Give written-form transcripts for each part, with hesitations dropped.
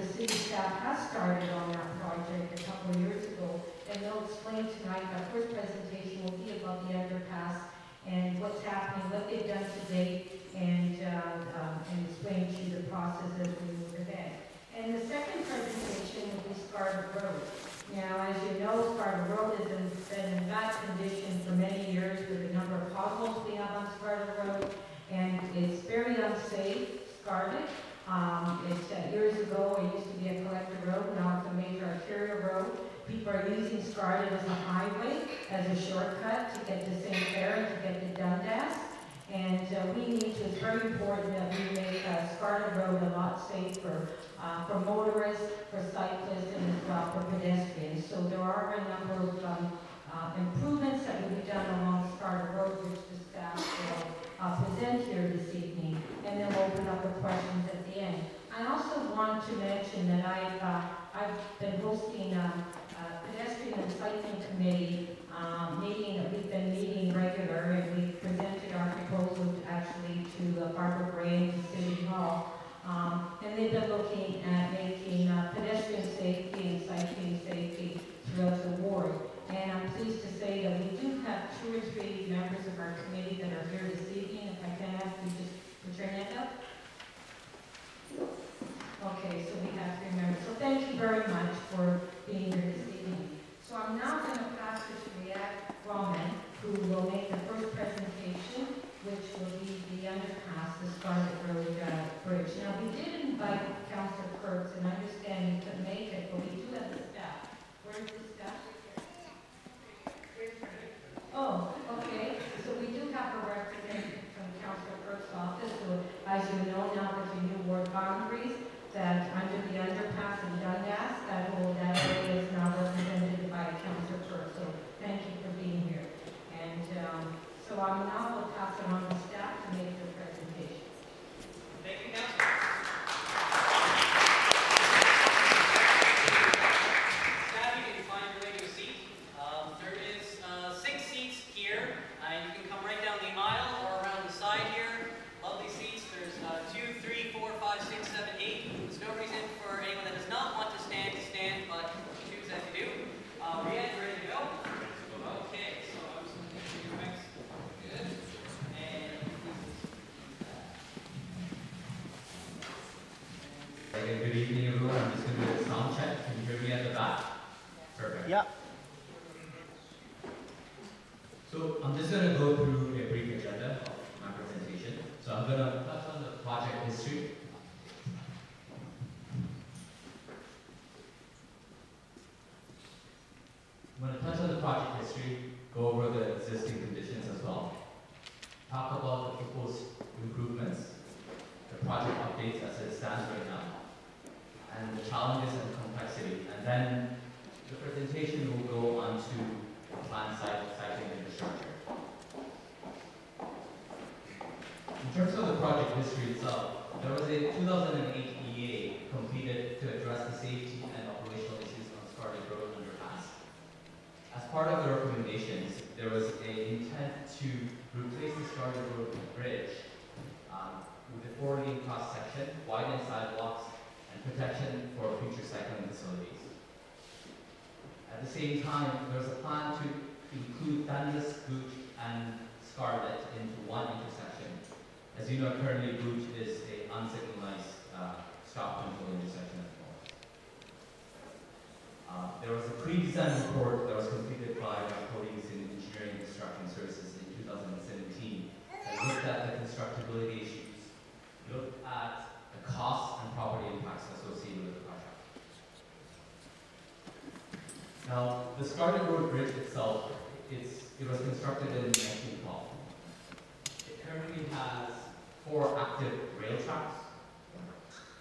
the city staff has started on our project a couple of years ago, and they'll explain tonight. Our first presentation will be about the underpass and what's happening, what they've done to date, and explain to you the process as we move ahead. And the second presentation will be Scarlett Road. Now, as you know, Scarlett Road has been in bad condition for many years with a number of potholes we have on Scarlett Road, and it's very unsafe, Scarlett. Years ago, it used to be a collector road, now it's a major arterial road. People are using Scarlett as a highway, as a shortcut to get to St. Clair and to get to Dundas. And it's very important that we make Scarlett Road a lot safer for motorists, for cyclists, and as well for pedestrians. So there are a number of improvements that will be done along Scarlett Road, which the staff will present here this evening, and then we'll open up the questions at the end. I also want to mention that I've been hosting a pedestrian and cycling committee meeting that we've been meeting regular, and we presented our proposal actually to Barbara Gray and City Hall, and they've been looking at making pedestrian safety and cycling safety throughout the ward. And I'm pleased to say that we do have 2 or 3 members of our committee that are here this evening. If I can ask you just put your hand up. Okay, so we have 3 members. So thank you very much for being here this evening. So I'm now going to pass it to Reed Laman, who will make the first presentation, which will be the underpass, the Scarlett Road Bridge. Now, we did invite Councillor Kurtz, and I understand he couldn't make it, but we do have the staff. Where's the staff? Oh, okay. So we do have a representative from Councillor Kirk's office. So as you know now with the new ward boundaries, that under the underpass in Dundas, that whole area is now represented by Councillor Kirk. So thank you for being here. And so I'm now going to pass it on to staff to make their presentations. Thank you, Councillor. Good evening, everyone. I'm just going to do a sound check. Can you hear me at the back? Perfect. Yeah. So I'm just going to go through a brief agenda of my presentation. So I'm going to touch on the project history. I'm going to touch on the project history, go over the existing conditions as well, talk about the proposed improvements, the project updates as it stands right now, and the challenges and complexity. And then the presentation will go on to the planned cycling infrastructure. In terms of the project history itself, there was a 2008 EA completed to address the safety and operational issues on Scarlett Road underpass. As part of the recommendations, there was an intent to replace the Scarlett Road Bridge with a 4-lane cross-section, widened sidewalks, and protection for future cycling facilities. At the same time, there was a plan to include Dundas, Gooch, and Scarlett into one intersection. As you know, currently Gooch is an unsignalized stop control intersection as well. There was a pre-design report that was completed by our colleagues in Engineering and Construction Services in 2017 that looked at the constructability issues, looked at the costs and property impacts associated with the project. Now, the Scarlett Road Bridge itself, it was constructed in 1912. It currently has 4 active rail tracks,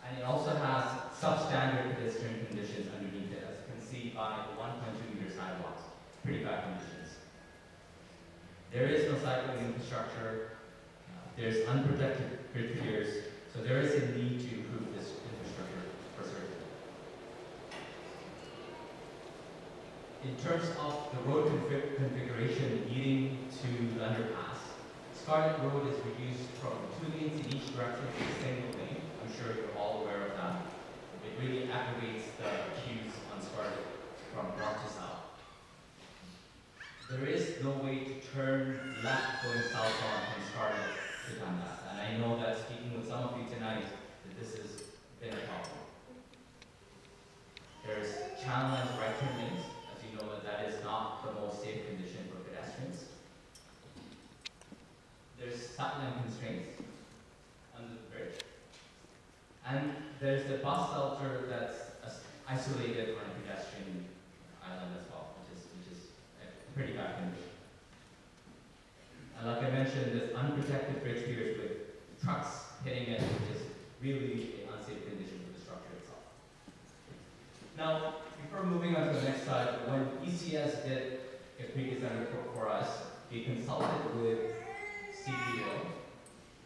and it also has substandard pedestrian conditions underneath it, as you can see by the 1.2-meter sidewalks, pretty bad conditions. There is no cycling infrastructure, there's unprotected grid piers, so there is a need to improve this infrastructure for certain. In terms of the road configuration leading to the underpass, Scarlett Road is reduced from 2 lanes in each direction to a single lane. I'm sure you're all aware of that. It really is no way to turn left going southbound from Scarlett to Dundas. And I know that speaking with some of you tonight, that this has been a problem. There's channelized right turn lanes, as you know that is not the most safe condition for pedestrians. There's sightline constraints under the bridge. And there's the bus shelter that's isolated on a pedestrian island as well, which is a pretty bad condition. And like I mentioned, this unprotected bridge piers with trucks hitting it, which is really an unsafe condition for the structure itself. Now, before moving on to the next slide, when ECS did a pre-design report for us, we consulted with CP Rail,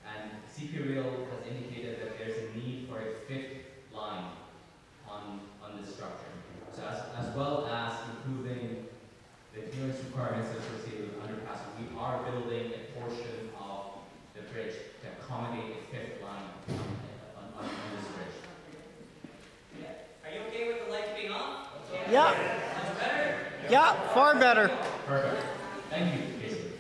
and CP Rail has indicated that there's a need for a fifth line on this structure. So as well as improving the clearance requirements associated with underpass, we are building a portion of the bridge to accommodate a fifth line on this bridge. Yeah. Are you okay with the lights being on? Yeah. Yeah. That's better? Yeah, yeah, far better. Perfect. Thank you, Jason.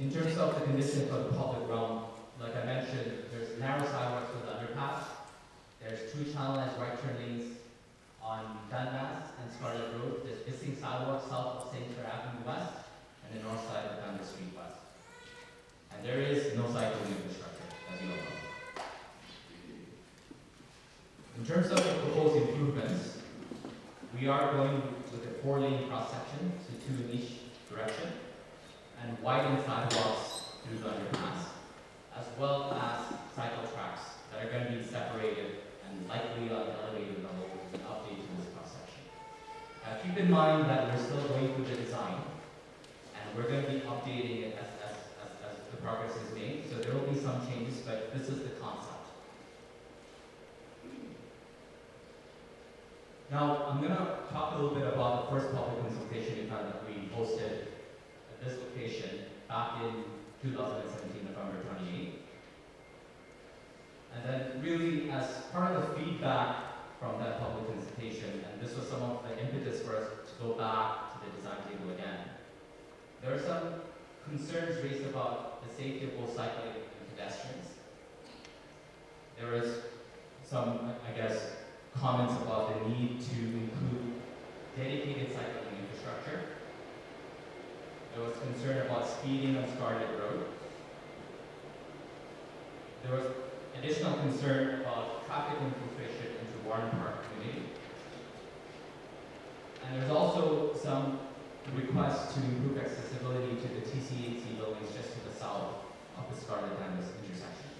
In terms of the condition for the public realm, like I mentioned, there's narrow sidewalks for the underpass. There's two channelized right turn lanes on Dundas and Scarlett Road. There's missing sidewalks south of St. Clair Avenue West and the north side of Dundas Street West. And there is no cycling infrastructure, as you all know. In terms of the proposed improvements, we are going with a 4-lane cross-section, so 2 in each direction, and widen sidewalks through the underpass, as well as cycle tracks that are going to be separated and likely elevated level with an update to this cross-section. Keep in mind that we're still going through the design, and we're going to be updating it as the progress is made, so there will be some changes, but this is the concept. Now, I'm going to talk a little bit about the first public consultation event that we hosted at this location back in 2017, November 28th. And then really, as part of the feedback from that public consultation, and this was some of the impetus for us to go back to the design table again, there were some concerns raised about the safety of both cyclists and pedestrians. There was some, I guess, comments about the need to include dedicated cycling infrastructure. There was concern about speeding on Scarlett Road. There was additional concern about traffic infiltration into Warren Park community. And there's also some requests to improve accessibility to the TCHC buildings just to the south of the Scarlett-Dundas intersection.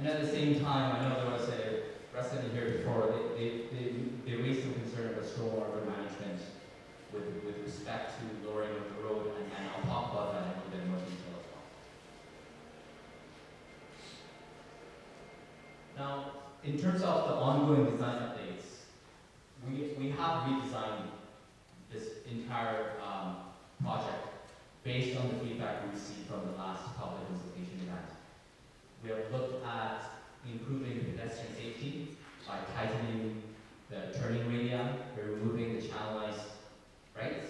And at the same time, I know there was a resident here before, they raised some concern about stormwater management with respect to lowering of the road, and I'll talk about that in a little bit more detail. Now, in terms of the ongoing design updates, we have redesigned this entire project based on the feedback we received from the last public consultation event. We have looked at improving pedestrian safety by tightening the turning radii, by removing the channelized rights.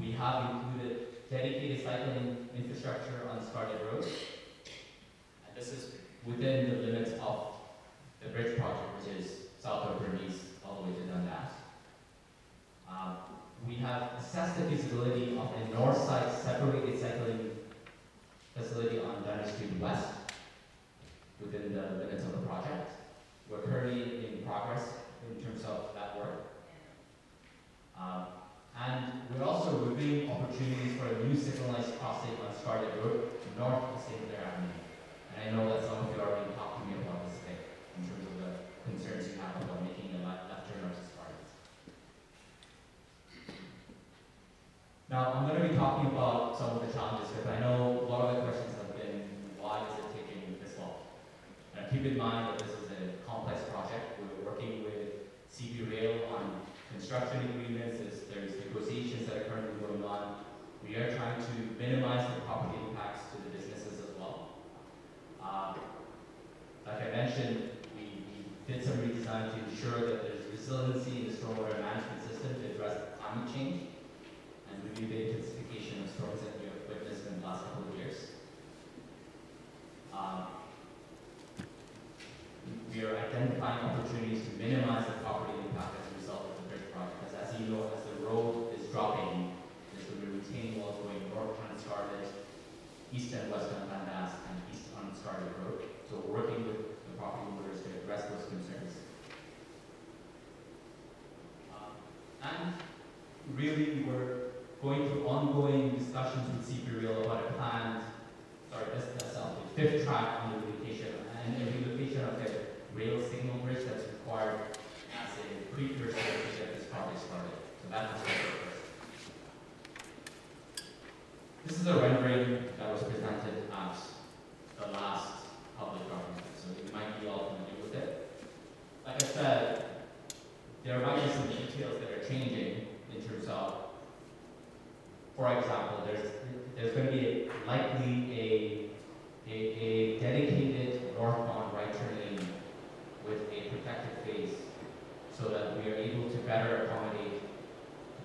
We have included dedicated cycling infrastructure on Scarlett Road, and this is within the limits of the bridge project, which is south of Bernice, all the way to Dundas. We have assessed the feasibility of a north side separated cycling facility on Dundas Street West within the limits of the project. We're currently in progress in terms of that work. And we're also reviewing opportunities for a new signalized crossing on Scarlett Road north of St. Clair Avenue. I know that some of you already talked to me about this thing in terms of the concerns you have about making a left turn or start. Now, I'm going to be talking about some of the challenges, because I know a lot of the questions have been, why is it taking this long? Now, keep in mind that this is a complex project. We're working with CP Rail on construction agreements. There's negotiations that are currently going on. We are trying to minimize the property impacts to the businesses as well. Like I mentioned, we did some redesign to ensure that there's resiliency in the stormwater management system to address climate change and review the intensification of storms that we have witnessed in the last couple of years. We are identifying opportunities to minimize the property impact as a result of the bridge project, because as you know, as the road is dropping, there's going to be retaining walls going north on Scarlett, east and west on Dundas, and east on Scarlett Road. So we're working with the property owners to address those concerns. And really, we're going through ongoing discussions with CP Rail about a planned, the fifth track on the relocation, and a relocation of the rail signal bridge that's required as a precursor to get this project started. So that was the first. This is a rendering that was presented at the last public document, so you might be all familiar with it. Like I said, there might be some details that are changing in terms of, for example, there's going to be likely a dedicated northbound right turn lane with a protected face, so that we are able to better accommodate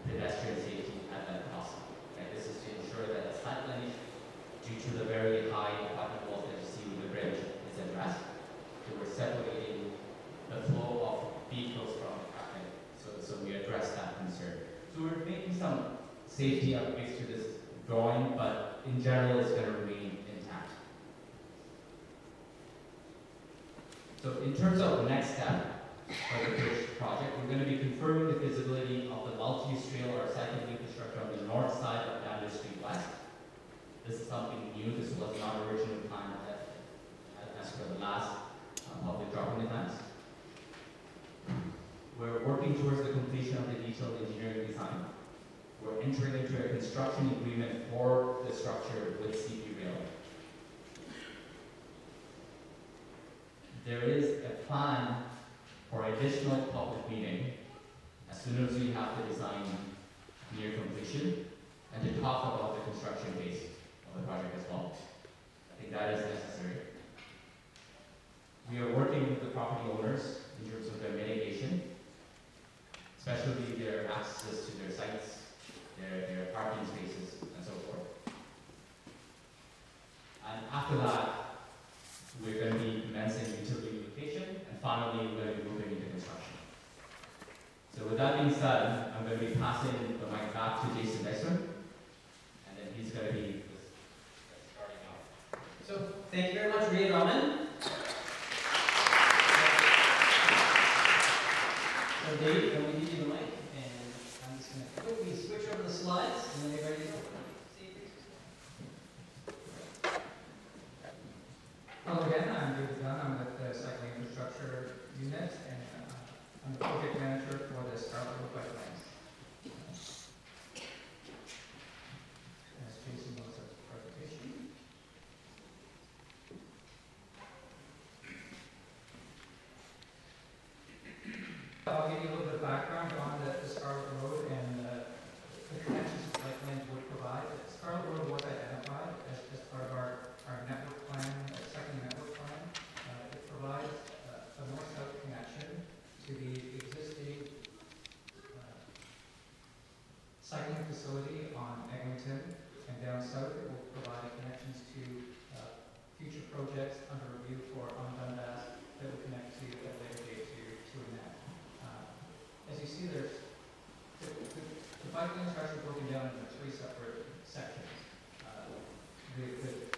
pedestrian safety at that crossing. And this is to ensure that the slight length, due to the very high abutment walls that you see with the bridge, is addressed. So we're separating the flow of vehicles from the traffic, so we address that concern. So we're making some safety upgrades to this drawing, but in general, it's going to remain intact. So in terms of the next step for the bridge project, we're going to be confirming the feasibility of the multi-use trail or cycling infrastructure on the north side of Dundas Street West. This is something new. This was not originally planned as per the last public document plans. We're working towards the completion of the detailed engineering design. We're entering into a construction agreement for the structure with CP Rail. There is a plan for additional public meeting as soon as we have the design near completion, and to talk about the construction phase of the project as well. I think that is necessary. We are working with the property owners in terms of their mitigation, especially their access to their sites, their parking spaces, and so forth. And after that, we're going to be commencing utility relocation, and finally, we're going to be moving into construction. So with that being said, I'm going to be passing the mic back to Jason Nessman, and then he's going to be starting out. So thank you very much, Reed Laman. So Dave, I'm going to give you the mic, and I'm just going to quickly switch over the slides, and then you're ready to go. Hello again, I'm David Dunn. I'm with the Cycling Infrastructure Unit, and I'm the project manager for the Scarlett Road Bike Lanes. As Jason looks at the presentation. I'll give you a little bit of background on the Scarlett Road and the connections the bike lanes would provide. Scarlett Road was identified as part of our network plan, our second network plan. It provides a north-south connection to the existing cycling facility on Eglinton, and down south it will provide connections to future projects under review for on Dundas that will connect to a later date to a net. As you see, there's the bike lanes are actually broken down into three separate sections. The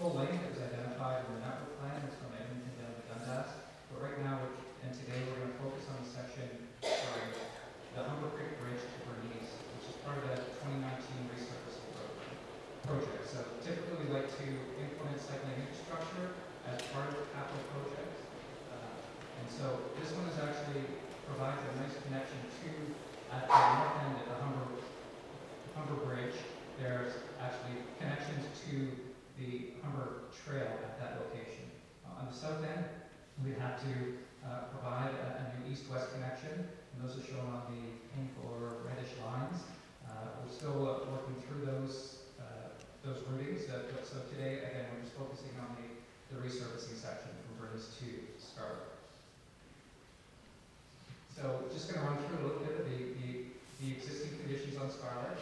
full length that was identified in the network plan is from Edmonton down to Dundas, but right now and today we're going to focus on the section from the Humber Creek Bridge to Bernice, which is part of the 2019 resurfacing road project. So typically we like to implement cycling infrastructure as part of the capital project, and so this one is actually provides a nice connection to at the north end of the Humber Bridge. There's actually connections to the Humber Trail at that location. On the south end, we have to provide a new east-west connection, and those are shown on the pink or reddish lines. We're still working through those routings. So today, again, we're just focusing on the resurfacing section from Burns to Scarlett. So So just going to run through a little bit of the existing conditions on Scarlett.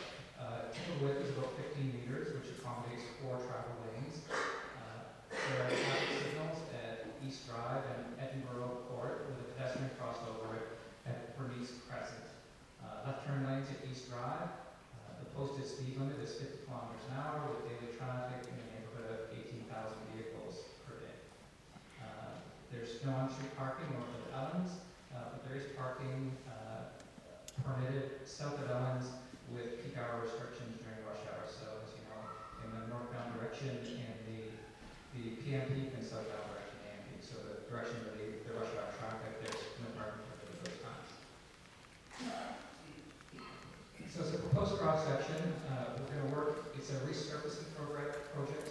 Typical width is about 15 meters, which accommodates 4 travel lanes. There are traffic signals at East Drive and Edinburgh Court with a pedestrian crossover at Bernice Crescent. Left turn lanes at East Drive. The posted speed limit is 50 kilometers an hour with daily traffic in the neighborhood of 18,000 vehicles per day. There's no on-street parking north of Elms, but there is parking permitted south of Elms with peak hour restrictions during rush hour. So as you know, in the northbound direction and the PM peak and southbound direction AM peak. So the direction of the rush hour traffic, there's no parking permitted at those times. So it's a proposed cross section. We're going to work, it's a resurfacing project,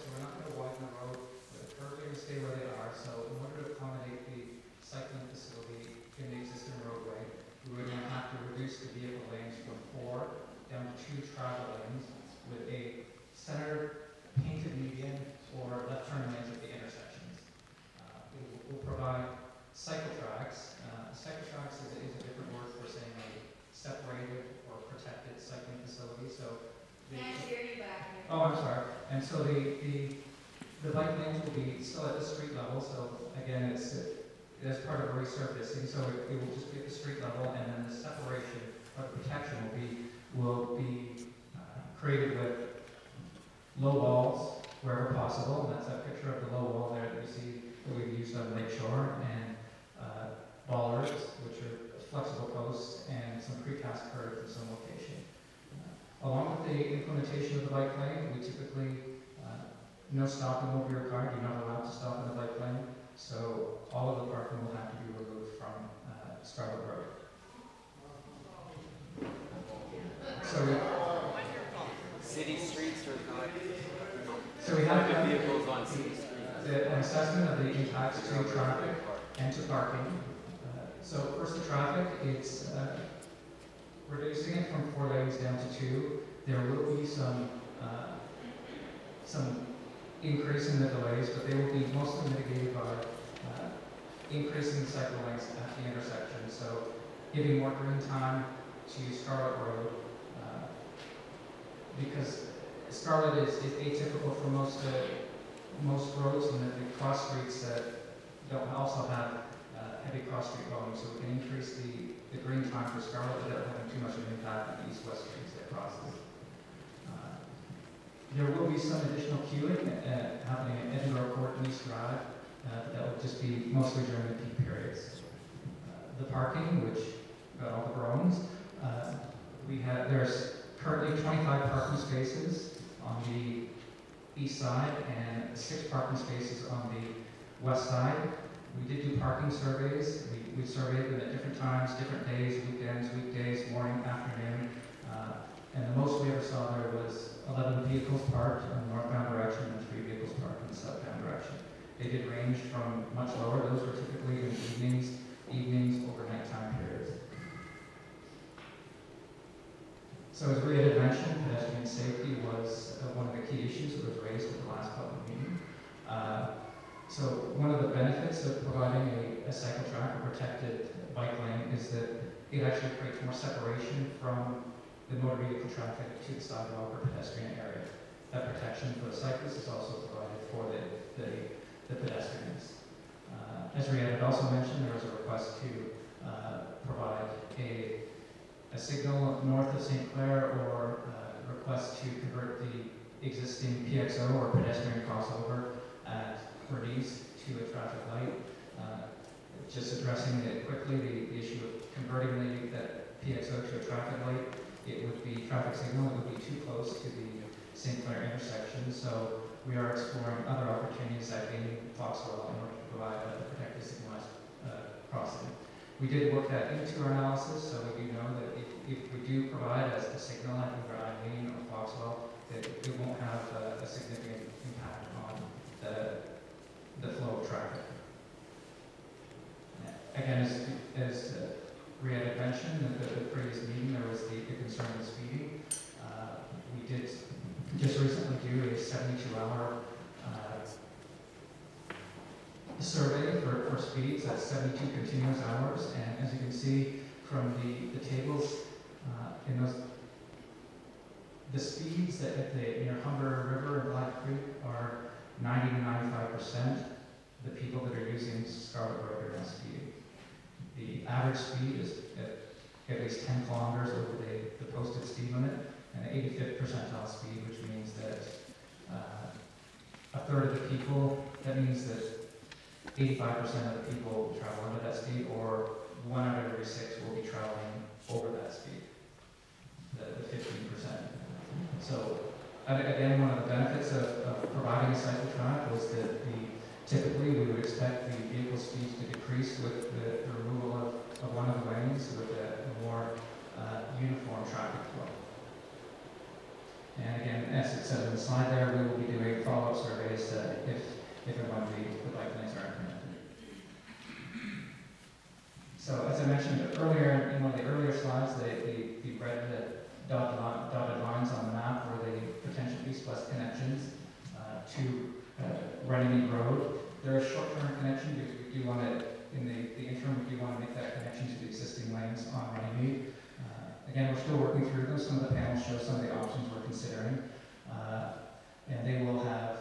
so we're not going to widen the road. The curves are going to stay where they are. So in order to accommodate the cycling facility in the existing roadway, we would now have to reduce the vehicle lanes from 4 down to 2 travel lanes with a centered painted median or left turn lanes at the intersections. We'll provide cycle tracks. Cycle tracks is a different word for saying a separated or protected cycling facility. So can I hear you back? Oh, I'm sorry. And so the bike lanes will be still at the street level. So again, that's part of resurfacing. So it will just be at the street level, and then the separation or protection will be created with low walls wherever possible. And that's that picture of the low wall there that you see that we've used on Lakeshore, and bollards, which are flexible posts, and some precast curves in some location. Along with the implementation of the bike lane, we typically no stopping over your car. You're not allowed to stop in the bike lane, so all of the parking will have to be removed from Scarlett Road. So city streets are not. So we have the vehicles on city streets. An assessment of the impacts to traffic and to parking. So first the traffic, it's reducing it from 4 lanes down to 2. There will be some increase in the delays, but they will be mostly mitigated by increasing the cycle lanes at the intersection. So giving more green time to Scarlett Road, because Scarlett is atypical for most roads, and the cross streets that don't also have heavy cross-street volume, so we can increase the green time for Scarlett without having too much of an impact on the east-west streets that cross this. There will be some additional queuing happening at Edinburgh Court and East Drive. That will just be mostly during the peak periods. The parking, which got all the groans, there's currently 25 parking spaces on the east side and 6 parking spaces on the west side. We did do parking surveys. We surveyed them at different times, different days, weekends, weekdays, morning, afternoon. And the most we ever saw there was 11 vehicles parked in the northbound direction and 3 vehicles parked in the southbound direction. They did range from much lower. Those were typically in evenings, overnight time periods. So as we had mentioned, pedestrian safety was one of the key issues that was raised at the last public meeting. So one of the benefits of providing a cycle track or protected bike lane is that it actually creates more separation from the motor vehicle traffic to the sidewalk or pedestrian area. That protection for the cyclists is also provided for the pedestrians. As Rhiannon had also mentioned, there was a request to provide a signal north of St. Clair, or a request to convert the existing PXO or pedestrian crossover at Bernice to a traffic light. Just addressing it quickly, the issue of converting that PXO to a traffic light, it would be traffic signal, it would be too close to the St. Clair intersection, so we are exploring other opportunities at Foxwell in order to provide a protected signalized crossing. We did work that into our analysis, so we do know that if we do provide a signal at either Eileen or Foxwell, that it won't have a significant impact on the flow of traffic. Again, as Rhea had mentioned at the previous meeting, there was the concern of speeding. We did just recently do a 72-hour survey for speeds at 72 continuous hours, and as you can see, from the tables in those. The speeds that at the Humber River and Black Creek are 90 to 95%. The people that are using Scarlett Road are not speeding. The average speed is at least 10 kilometers over the posted speed limit, and the 85th percentile speed, which means that a third of the people, that means that 85% of the people travel under that speed, or 1 out of every 6 will be traveling over that speed, the 15%. So again, one of the benefits of providing a cycle track was that typically we would expect the vehicle speeds to decrease with the removal of one of the lanes with a more uniform traffic flow. And again, as it said in the slide there, we will be doing follow-up surveys if and when the bike lanes are implemented. So as I mentioned earlier, in one of the earlier slides, the red dotted lines on the map were the potential east-west connections to Runnymede Road. There is short-term connection because we do want to, in the interim, we do want to make that connection to the existing lanes on Runnymede. Again, we're still working through them. Some of the panels show some of the options we're considering. And they will have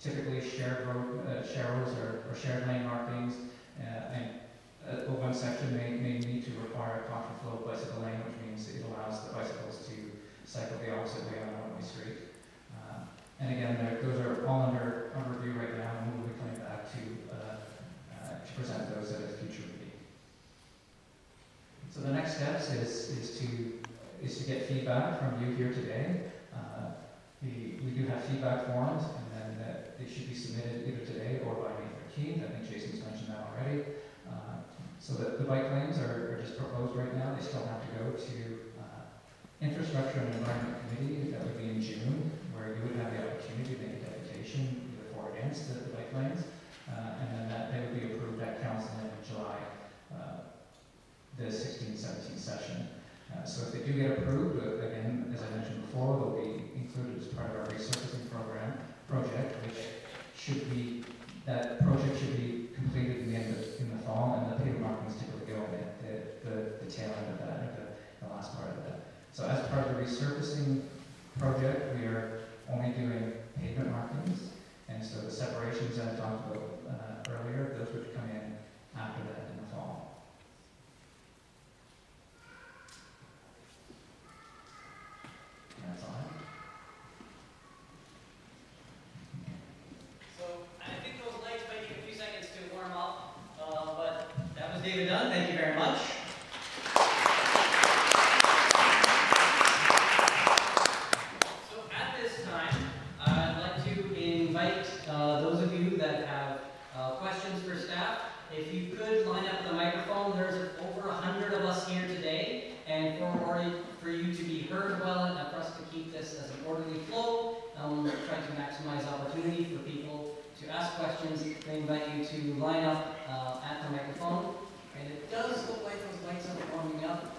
typically shared road, sharrows or shared lane markings. And one section may need to require a contraflow bicycle lane, which means it allows the bicycles to cycle the opposite way on a one-way street. And again, those are all under review right now, and we'll be coming back to present those at a future meeting. So the next steps is to get feedback from you here today. We do have feedback forms, and then they should be submitted either today or by May 13th. I think Jason's mentioned that already. So the bike lanes are just proposed right now. They still have to go to Infrastructure and Environment Committee. That would be in June, where you would have the opportunity to make a deputation either for or against the bike lanes, and then they would be approved at council in July, the 16-17 session. So if they do get approved, again, as I mentioned before, they'll be included as part of our resurfacing program project, which should be, that project should be completed in the end of, in the fall, and the paper markings typically go at the tail end of that, the last part of that. So as part of the resurfacing project, we are only doing pavement markings, and so the separations that I talked about earlier, those would come in after that in the fall. And that's all I have. So I think those lights might need a few seconds to warm up, but that was David Dunn. Thank you very much. If you could line up the microphone, there's over 100 of us here today, and for you to be heard well and for us to keep this as an orderly flow, we're trying to maximize opportunity for people to ask questions. They invite you to line up at the microphone, and it does look like those lights are warming up.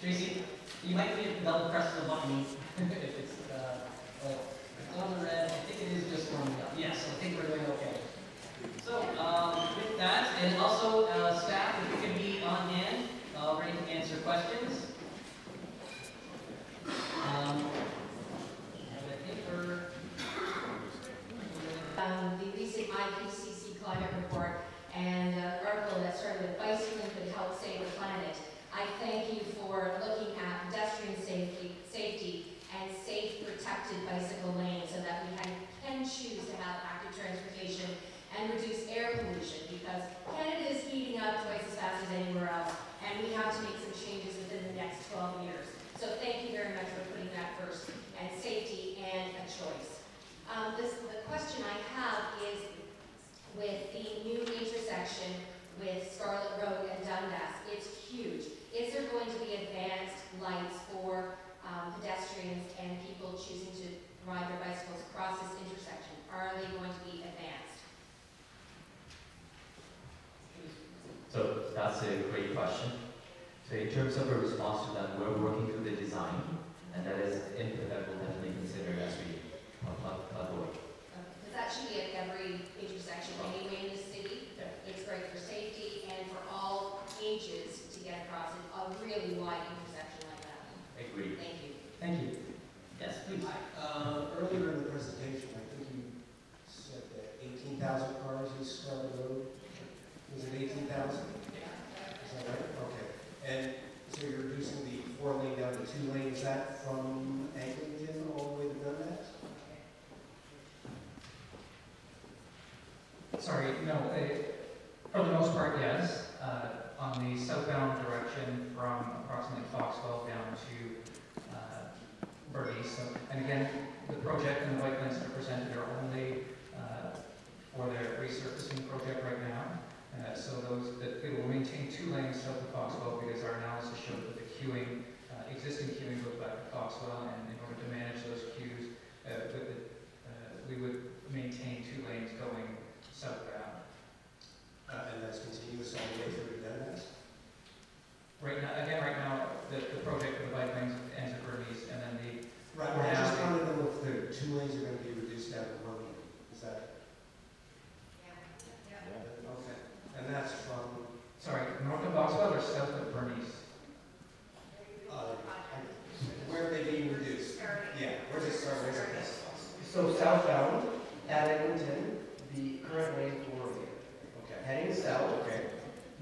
Tracy, you might need to double press the button if it's on the red. I think it is just warming up. Yes, I think we're doing okay. So with that, and also staff, if you can be on hand, ready to answer questions. The recent IPCC climate report and an article that started with bicycling could help save the planet. I thank you for looking at pedestrian safety and safe, protected bicycle lanes so that we can choose to have active transportation and reduce air pollution, because Canada is heating up twice as fast as anywhere else, and we have to make some changes within the next 12 years. So thank you very much for putting that first, and safety and a choice. The question I have is with the new intersection with Scarlett Road and Dundas, it's huge. Is there going to be advanced lights for pedestrians and people choosing to ride their bicycles across this intersection? Are they going to be advanced? So that's a great question. So in terms of a response to that, we're working through the design, and that is an input that we'll definitely consider as we plug forward. Because that should be at every intersection anyway in the city. Yeah. 15,000 cars East Scarlett Road? Was it 18,000? Is that right? Okay. And so you're reducing the 4 lane down to 2 lane. Is that from Anchorage all the way to Dundas? Sorry, no. For the most part, yes. On the southbound direction from approximately Foxwell down to Bernice. So, and again, the project and the bike lanes that are presented are only for their resurfacing project right now. So those that they will maintain 2 lanes south of Foxwell because our analysis showed that the queuing, existing queuing goes back to Foxwell, and in order to manage those queues, we would maintain 2 lanes going southbound. And that's continuous all the way through to Dundas? Right now, again, right now, the project for the bike lanes ends at Burnice, and then the... Right, well, I just wanted to know if the 2 lanes are going to be reduced down to 1 lane. Is that... Yeah. Okay. And that's from... Sorry, north of Foxwell or south of Burnice? Where are they being reduced? Yeah, where's it starting? So southbound, at Eglinton, the current lane is Oregon. Heading south, okay.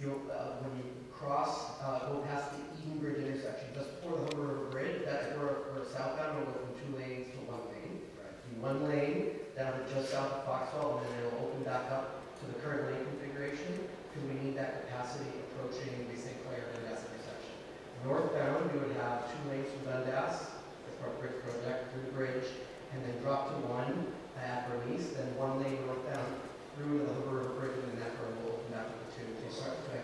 When you cross, go past the Edenbridge intersection, just before the Humber River Bridge, that's where southbound will go from 2 lanes to 1 lane. Right. From 1 lane down to just south of Foxwell, and then it'll open back up to the current lane configuration, because we need that capacity approaching the St. Clair and Dundas intersection. Northbound, we would have 2 lanes from Dundas, that's our bridge project, through the bridge, and then drop to 1 at Bernice, then 1 lane northbound through the Humber River Bridge, and that will open up to 2. Okay, sorry. Okay,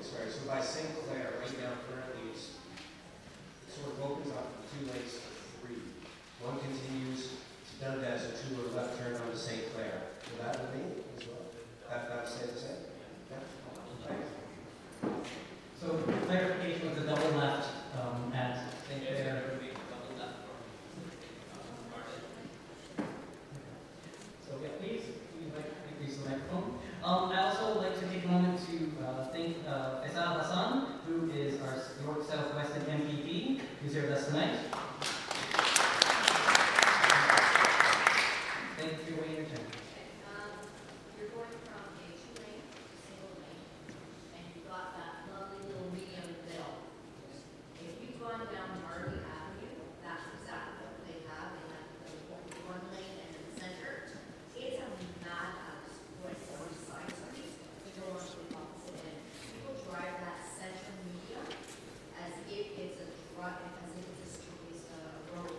sorry. So by St. Clair, right now currently it's sort of opens up from 2 lanes to 3. 1 continues to Dundas, and 2 are left turn onto St. Clair. Will that remain as well? That's the same. Yeah. So clarification was a double left at St. Clair. So yeah, please. I also would like to take a moment to thank Faisal Hassan, who is our York Southwestern MPP, who served us tonight. Thank you for your waiting. You're going from a 2 lane to a single lane, and you got that lovely little medium middle. If you've gone down Marty Avenue, that's exactly what they have. They have the 1 lane and in the center. It's a mad. People drive that central medium as if it's a drug, as if it's a road.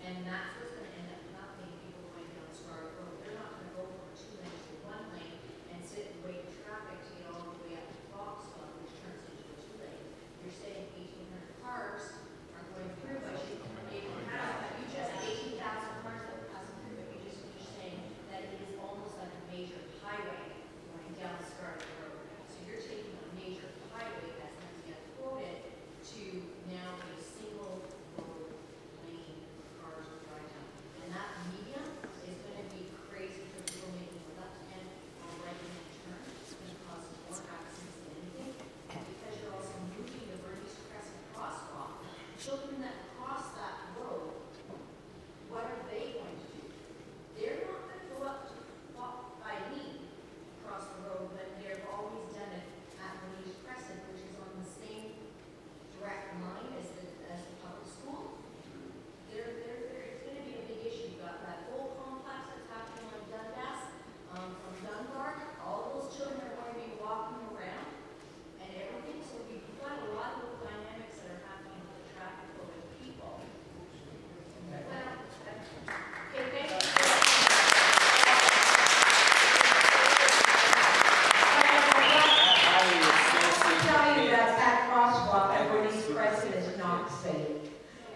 And that's what's going to end up not being people going down Scarlett Road. They're not going to go from 2 lanes to 1 lane and sit and wait for traffic to get all the way up to Foxwell, which turns into a 2 lane. You're saying 1,800 cars are going through, but you can't even have, you just 18,000 cars that are passing through, but you're saying that it is almost like a major highway going down Scarlett Road. So you're taking a major highway that's going to get quoted to now a single road lane cars to drive down. And that medium is going to be crazy for people making a left hand or right hand turn. It's going to cause more accidents than anything. And because you're also moving the Bernice Crescent crosswalk, children that cross that road, what are they going to do? They're not going to go up to walk by me. Across the road, but they've always done it at Bernice Crescent, which is on the same direct line as the public school. It's going to be a big issue. You've got that whole complex that's happening on Dundas, from Dunbar. All those children are going to be walking around and everything, so we've got a lot of little dynamics that are happening with the traffic over the people. Okay. Well, okay, thank you.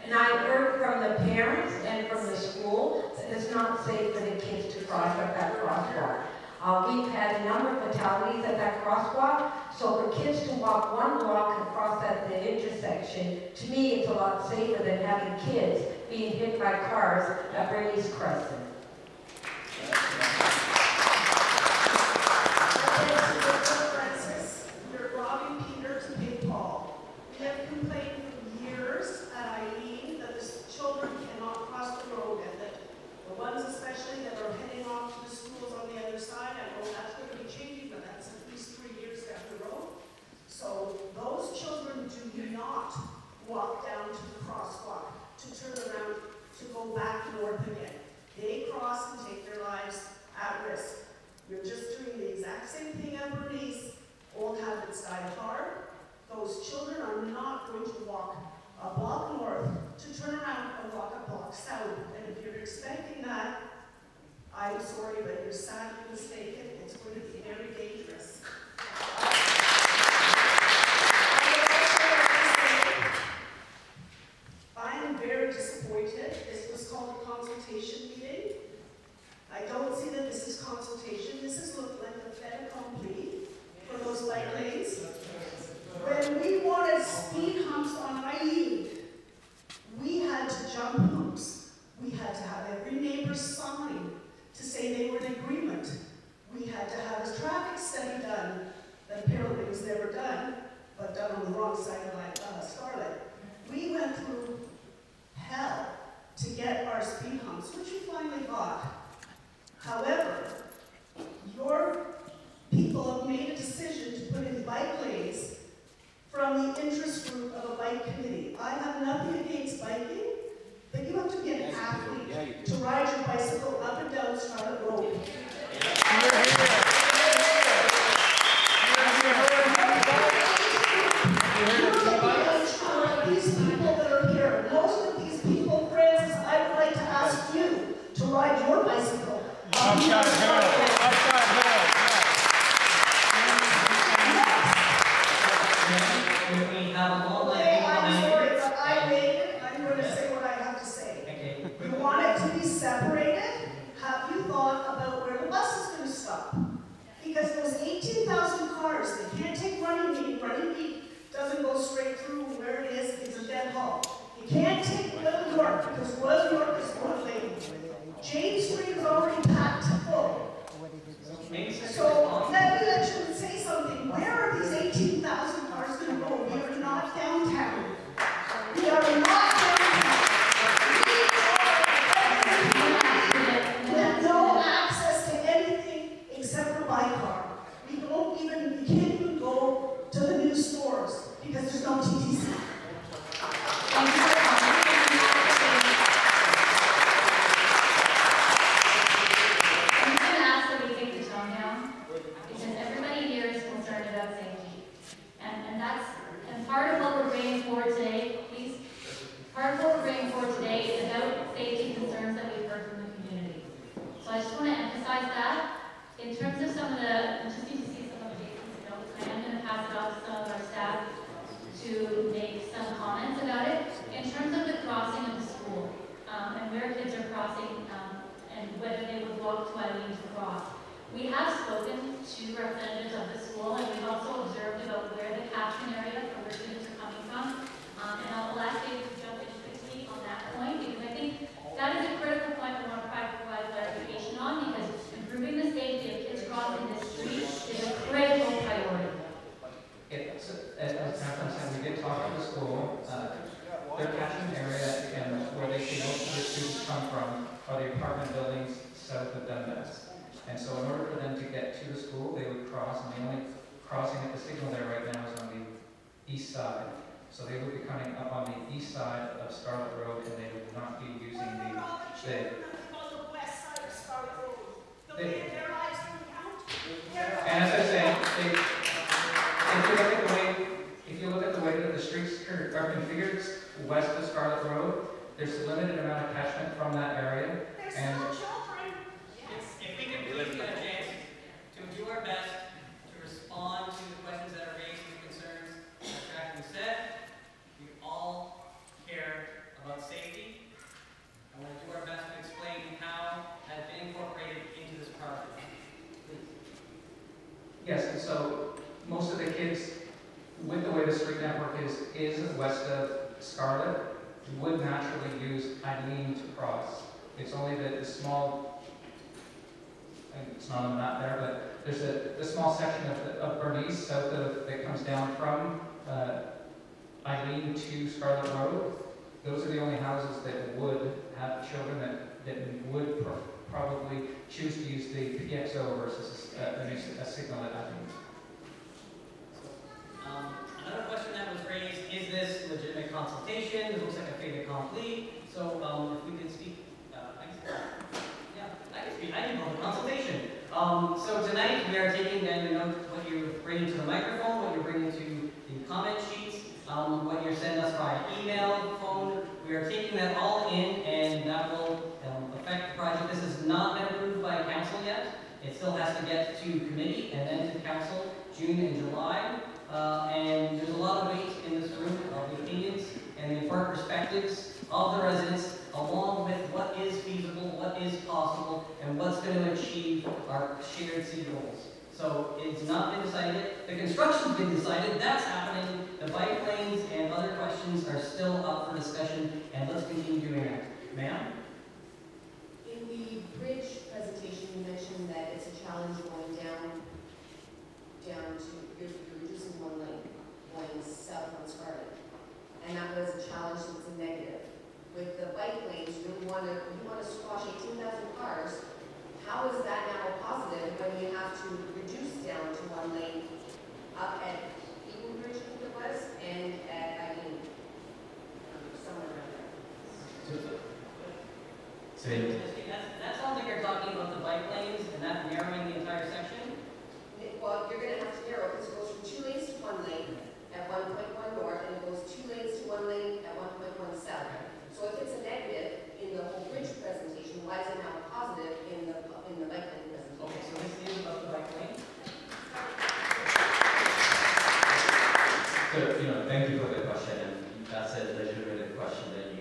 And I heard from the parents and from the school that it's not safe for the kids to cross at that crosswalk. We've had a number of fatalities at that crosswalk, so for kids to walk one block and cross at the intersection, to me it's a lot safer than having kids being hit by cars at Bernice Crescent. Francis, you're robbing Peter to pay Paul. We have complained for years at Eileen that the children cannot cross the road, and that the ones especially that are heading off to the schools on the other side, were not going to walk a block north to turn around and walk a block south. And if you're expecting that, I'm sorry, but you're sadly mistaken. It's going to be very dangerous. I am very disappointed. This was called a consultation meeting. I don't see that this is consultation. This is looked like a fait accompli for those bike lanes. When we wanted speed humps on Eileen, we had to jump humps. We had to have every neighbor sign to say they were in agreement. We had to have a traffic study done that apparently was never done, but done on the wrong side of my Scarlett. We went through hell to get our speed humps, which we finally got. However, your people have made a decision to put in bike lanes from the interest group of a bike committee. I have nothing against biking, but you have to be an athlete to ride your bicycle up and down Scarlett Road. These people that are here, most of these people, Francis, I would like to ask you to ride your bicycle. I'm sorry, but I made it. I'm going to say what I have to say. Okay. We want it to be separated. Have you thought about where the bus is going to stop? Because there's 18,000 cars. They can't take Runnymede. Runnymede doesn't go straight through where it is. It's a dead halt. You can't take Royal York because Royal York is one lane. James Street is already packed full. So let me let you say something. Where are these 18,000 cars going to go? We are not downtown. We are not downtown. We have no access to anything except for my car. We don't even, we can't even go to the new stores because there's no TTC. Tonight, we are taking then, you know, what you bring to the microphone, what you bring to the comment sheets, what you're sending us by email, phone. We are taking that all in, and that will affect the project. This has not been approved by council yet. It still has to get to committee and then to council June and July. And there's a lot of weight in this room of the opinions and the important perspectives of the residents, along with what is feasible, what is possible, and what's going to achieve our shared city goals. So it's not been decided. The construction's been decided. That's happening. The bike lanes and other questions are still up for discussion, and let's continue doing that. Ma'am? In the bridge presentation, you mentioned that it's a challenge going down to, you're reducing one lane, going south on Scarlett. And that was a challenge, so it's a negative. With the bike lanes, you want to squash 18,000 cars. How is that now a positive when you have to reduce down to one lane up at Edenbridge, I think it was, and at Eileen, somewhere around there? So that sounds like you're talking about the bike lanes and that narrowing the entire section? Well, you're going to have to narrow because it goes from 2 lanes to 1 lane at 1.1 north, and it goes 2 lanes to 1 lane at 1.1 south. So if it's a negative in the whole bridge presentation, why is it now a positive in the bike lane presentation? Okay, so this is about the bike lane. So thank you for the question, and that's a legitimate question that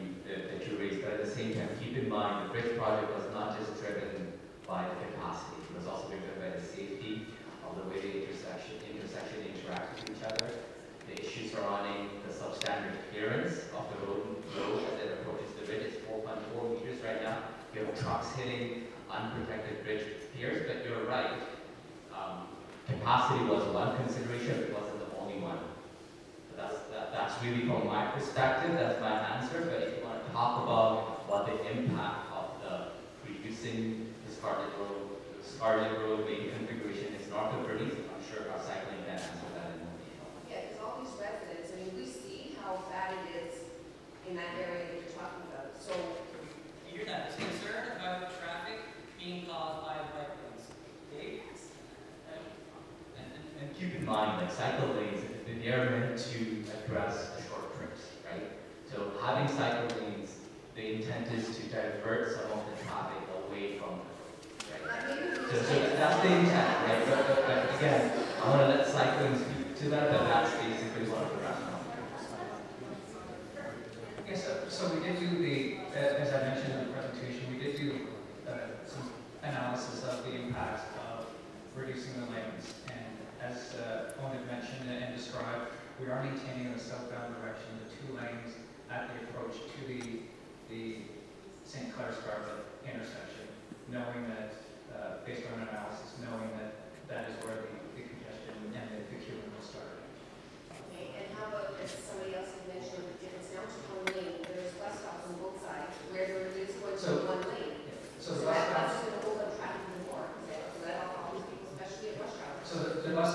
you raised. But at the same time, keep in mind the bridge project was not just driven by the capacity; it was also driven by the safety of the way the intersection interacts with each other, the issues surrounding the substandard clearance of the road as it approaches the bridge. It's 4.4 meters right now. You have trucks hitting unprotected bridge piers, but you're right. Capacity was one consideration, but it wasn't the only one. So that's really from my perspective, that's my answer. But if you want to talk about what the impact of the reducing the Scarlett Road main configuration is north of Bernice, I'm sure our cycling can answer that in more detail. Yeah, because all these residents, I mean, we see how bad it is in that area that you're talking about. So you're not concerned about traffic being caused by bike lanes. Okay? And keep in mind, like cycle lanes, they are meant to address the short trips, right? So having cycle lanes, the intent is to divert some of the traffic away from the road, right? So that's the intent, right? But again, I want to let cycling speak to that, but that's basically one of the rationale. Yes, so we did do the, as I mentioned in the presentation, we did do some analysis of the impact of reducing the lanes. And as Owen had mentioned and described, we are maintaining the southbound direction, the 2 lanes at the approach to the St. Clair Scarlett intersection, knowing that, based on analysis, knowing that that is where the congestion and the queuing will start. Okay, and how about, as somebody else had mentioned, the difference now to 1 lane, there's bus stops on both sides, where there is going to 1 lane. So the bus stops are going to hold up traffic more, so that all these people, especially at rush hour. So the bus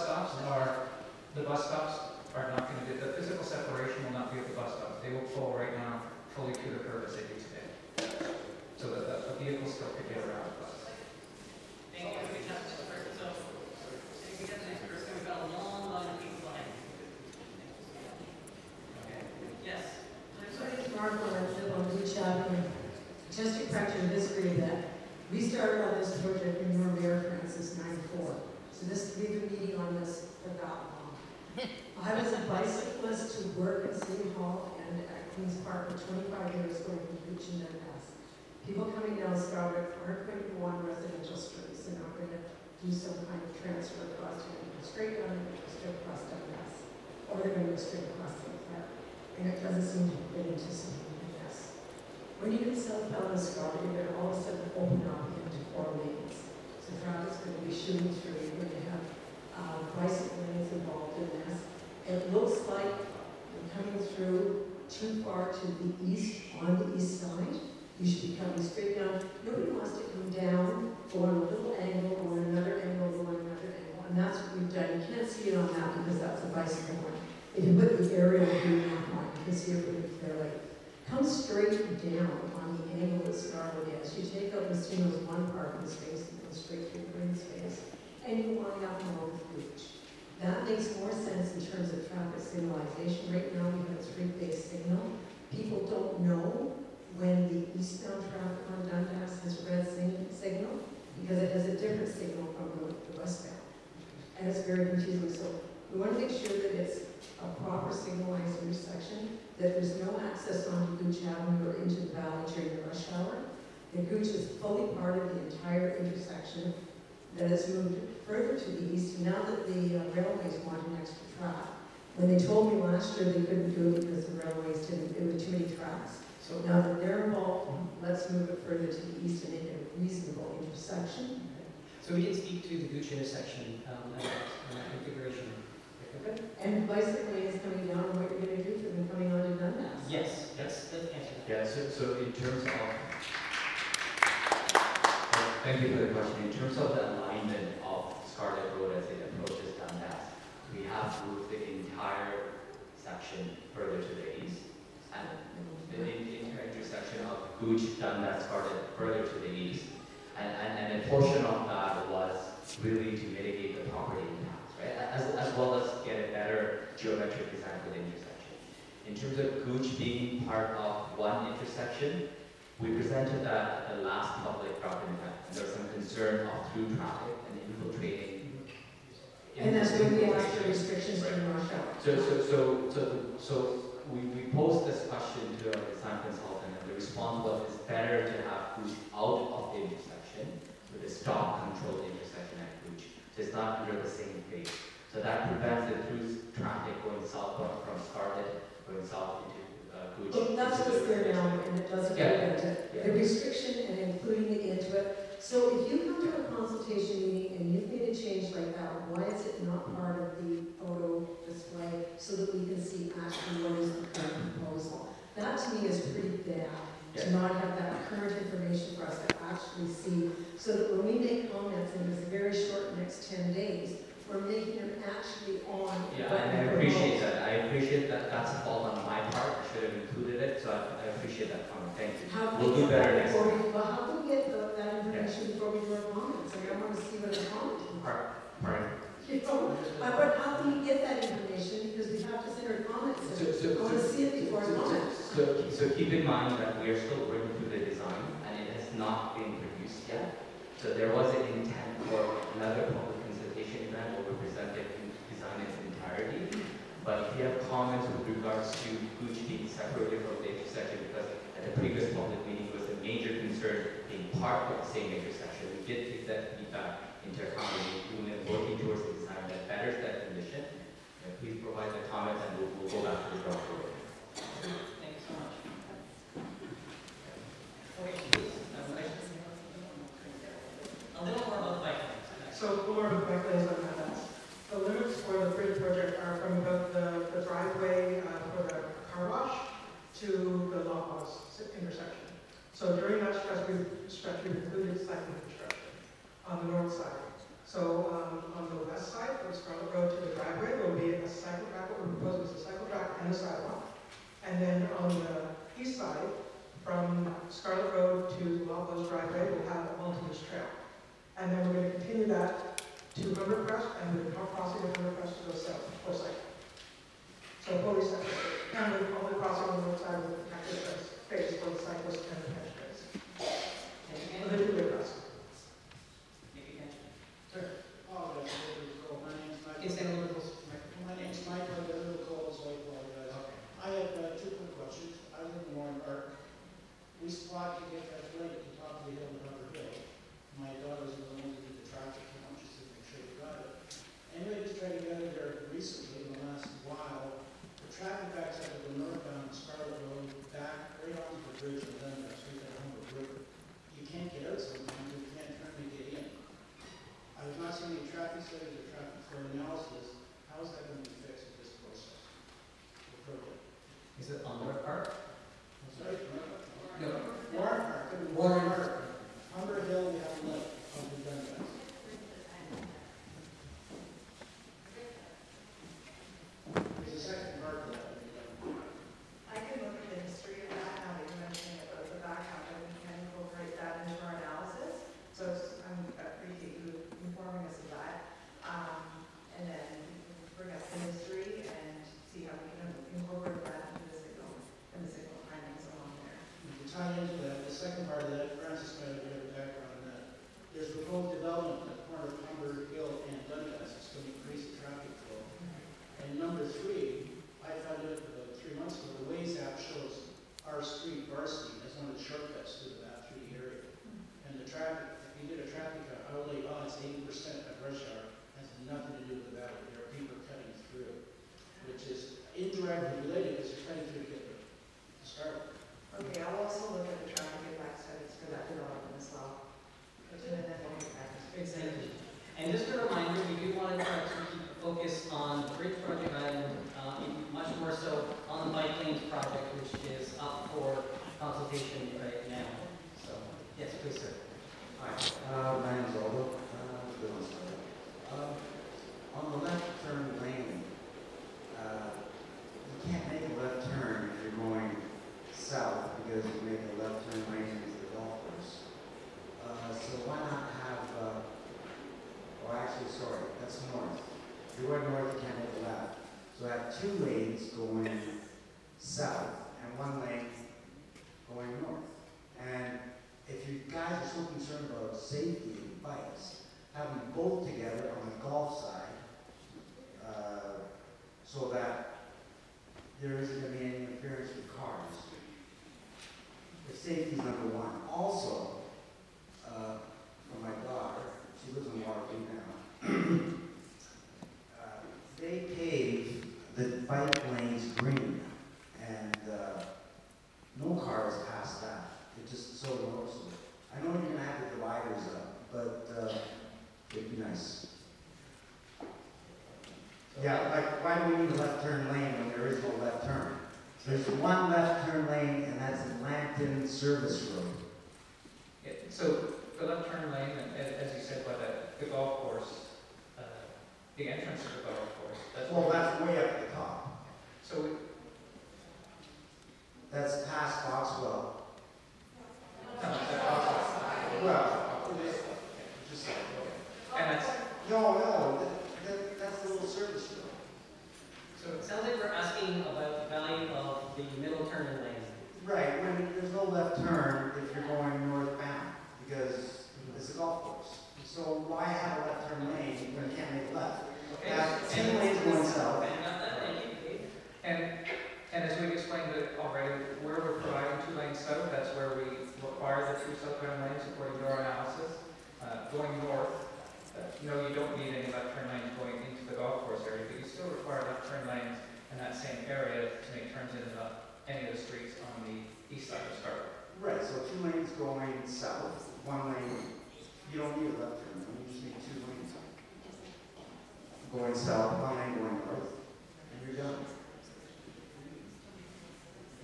stops are not going to be, the physical separation will not be at the bus stops. They will pull right now fully to the curve as they do today. So that the vehicle still could get around the bus. Thank you. We got the next person. We've got a long line of people behind. Yes. So it's Mark on Gooch Avenue. Just to correct your history that we started on this project in your mayor, Francis, 94. So we've been meeting on this for that long. I was a bicyclist to work at City Hall and at Queen's Park for 25 years going from Gooch and Dundas. People coming down Scarlett aren't going to go on residential streets. They're not going to do some kind of transfer across to go straight down and straight across Dundas. Or they're going to go straight across St. Clair. And it doesn't seem to fit into something like this. When you get southbound on Scarlett, you're going to all of a sudden open up into 4 lanes. So traffic's going to be shooting through. You're going to have bicycle lanes involved in this. It looks like you're coming through too far to the east, on the east side. You should be coming straight down. Nobody wants to come down, go on a little angle, go on another angle, go on another angle. And that's what we've done. You can't see it on that because that's a bicycle one. If you put the aerial view on, you can see it really clearly. Come straight down on the angle that Scarlett is. You take out Mustino's one parking space and go straight through the green space, and you wind up along the beach. That makes more sense in terms of traffic signalization. Right now we have a three-phase signal. People don't know when the eastbound traffic on Dundas has red signal because it has a different signal from the westbound. And it's very confusing. So we want to make sure that it's a proper signalized intersection, that there's no access onto Gooch Avenue or into the valley during the rush hour. The Gooch is fully part of the entire intersection that has moved further to the east. Now that the railways want an extra track. When they told me last year they couldn't do it because the railways didn't, it was too many tracks. So now that they're involved, let's move it further to the east and make it a reasonable intersection. So we did speak to the Gooch intersection and that configuration. Okay. And bicycle lanes coming down, and what you're going to do for them coming on to Dundas? Yes, yes, let's answer that. Yeah, so in terms of, thank you for the question. In terms of the alignment of Scarlett Road as it approaches Dundas, we have moved the entire section further to the east, and the entire intersection of Gooch, Dundas, Scarlett further to the east. And a portion of that was really to mitigate the property impacts, right? As well as get a better geometric design for the intersection. In terms of Gooch being part of one intersection, we presented that at the last public property event. And there was some concern of through traffic and infiltrating. And that's when we asked for restrictions in Russia. So we posed this question to our design consultant, and the response was it's better to have Gooch out of the intersection, with a stop-controlled intersection at Gooch. So it's not under the same phase. So that prevents the through traffic going southbound from Scarlett, going south into Gooch. Well, that's what's there now, and it doesn't prevent it. Yeah. The restriction and including it into it. So if you come to a consultation meeting and you've made a change like that, why is it not part of the photo display so that we can see actually what is the current proposal? That to me is pretty bad. To not have that current information for us to actually see, so that when we make comments in this very short next 10 days, we're making them actually on. Yeah, and I appreciate that. I appreciate that. That's a fault on my part. I should have included it, so I appreciate that comment. Thank you. We'll do better next time. Well, how do we get that information before we do our comments? Like, I want to see what the comment is. All right. You know, but how do we get that information? Because we have to send our comments. I want to see it before our comments. So keep in mind that we are still working through the design, and it has not been produced yet. So there was an intent for another public consultation event where we presented design in its entirety. But if you have comments with regards to Gooch being separated from the intersection, because at the previous public meeting was a major concern being part of the same intersection, we did take that feedback into account and working towards a design that betters that condition. And please provide the comments, and we'll go back to the drawing board. A little more about the bike lanes. So, a little more about the bike lanes on Dundas. The limits for the bridge project are from about the driveway for the car wash to the Longhouse intersection. So, during that stretch, we've included cycling infrastructure on the north side. So, on the west side, from Scarlett Road to the driveway, will be a cycle track. What we proposed was a cycle track and a sidewalk. And then on the east side, from Scarlett Road to Longhouse driveway, we'll have a multi-use trail. And then we're going to continue that to Humber Crest, and we're crossing the Humber Crest to go south, full cycle. So fully separate. And we're only crossing on the north side of the active space, both cyclists and the pedestrians. And then we're crossing. Maybe you can. Sure. Oh, that's a little cool. My name's Michael. Is that a little cool? My name's Michael. The little cool is like what it is. Okay. I have two quick questions. I live in Warren Park. We squat to get that lake at the top of the hill in Humber Bridge. My daughters are the ones who did the traffic count just to make sure you got it. Anyway, just trying to get it there recently in the last while. The traffic backs out of the northbound Scarlett Road back right onto the bridge and then that's indirectly related is trying to get the start. Okay, I'll also look at the traffic impact studies for that development as well. Exactly. And just a reminder, we do want to try to keep the focus on the bridge project and much more so on the bike lanes project, which is up for consultation right now. So, yes, please, sir. All right. My name's Aldo. On the left turn lane, you can't make a left turn if you're going south because you make a left turn lane into the golf course. So why not have, oh actually sorry, that's north. If you're going north, you can't make a left. So I have two lanes going south and one lane going north. And if you guys are so concerned about safety and bikes, have them both together on the golf side so that there isn't going to be any interference with cars. The safety is number one. Also, for my daughter, she lives in Waterloo now, they paved the bike lanes green, and no cars past that. It's just so noticeable. I know you're going to have the dividers up, but it'd be nice. Yeah, like why do we need a left turn lane when there is no left turn? There's one left turn lane, and that's the Lambton Service Road. Yeah, so the left turn lane, as you said, by the golf course, the entrance to the golf course. That's well, that's way up at the top. So that's past Foxwell. Well, just like okay. And that's that's a little service road. So it sounds like we're asking about the value of the middle turn lane. Right, when there's no left turn if you're going northbound because it's a golf course. So why have a left turn lane when you can't make a left? Okay. Two lanes going south. And as we've explained it already, where we're providing two lanes south, that's where we require the two southbound lanes according to our analysis. Going north, no, you don't need any left turn lanes going into the golf course area, but you still require left turn lanes in that same area to make turns into any of the streets on the east side of Scarlett. Right, so two lanes going south, one lane, you don't need a left turn, you just need two lanes going south, one lane going north, and you're done.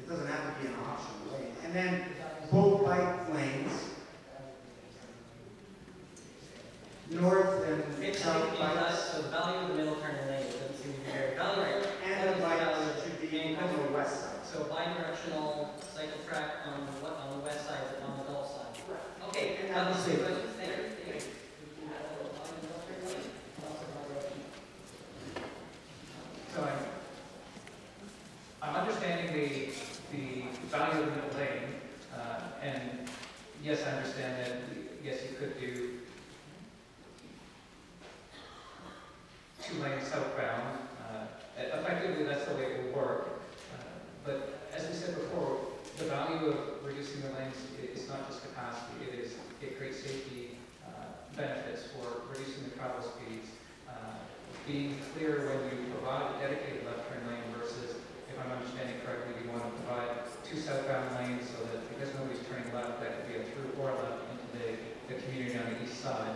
It doesn't have to be an optional lane. And then both bike lanes, north and south bikes. So the value of the middle turn lane doesn't seem to be very valuable. And the bikes should be on the west side. So bi-directional cycle track on the west side and on the golf side. Right. Okay. And that's the question. So I'm understanding the value of the middle lane, and yes, I understand that. Yes, you could do two lanes southbound. Effectively, that's the way it will work. But as we said before, the value of reducing the lanes is not just capacity; it creates safety benefits for reducing the travel speeds, being clear when you provide a dedicated left turn lane versus. If I'm understanding correctly, you want to provide two southbound lanes so that because nobody's turning left, that could be a through or left into the community on the east side.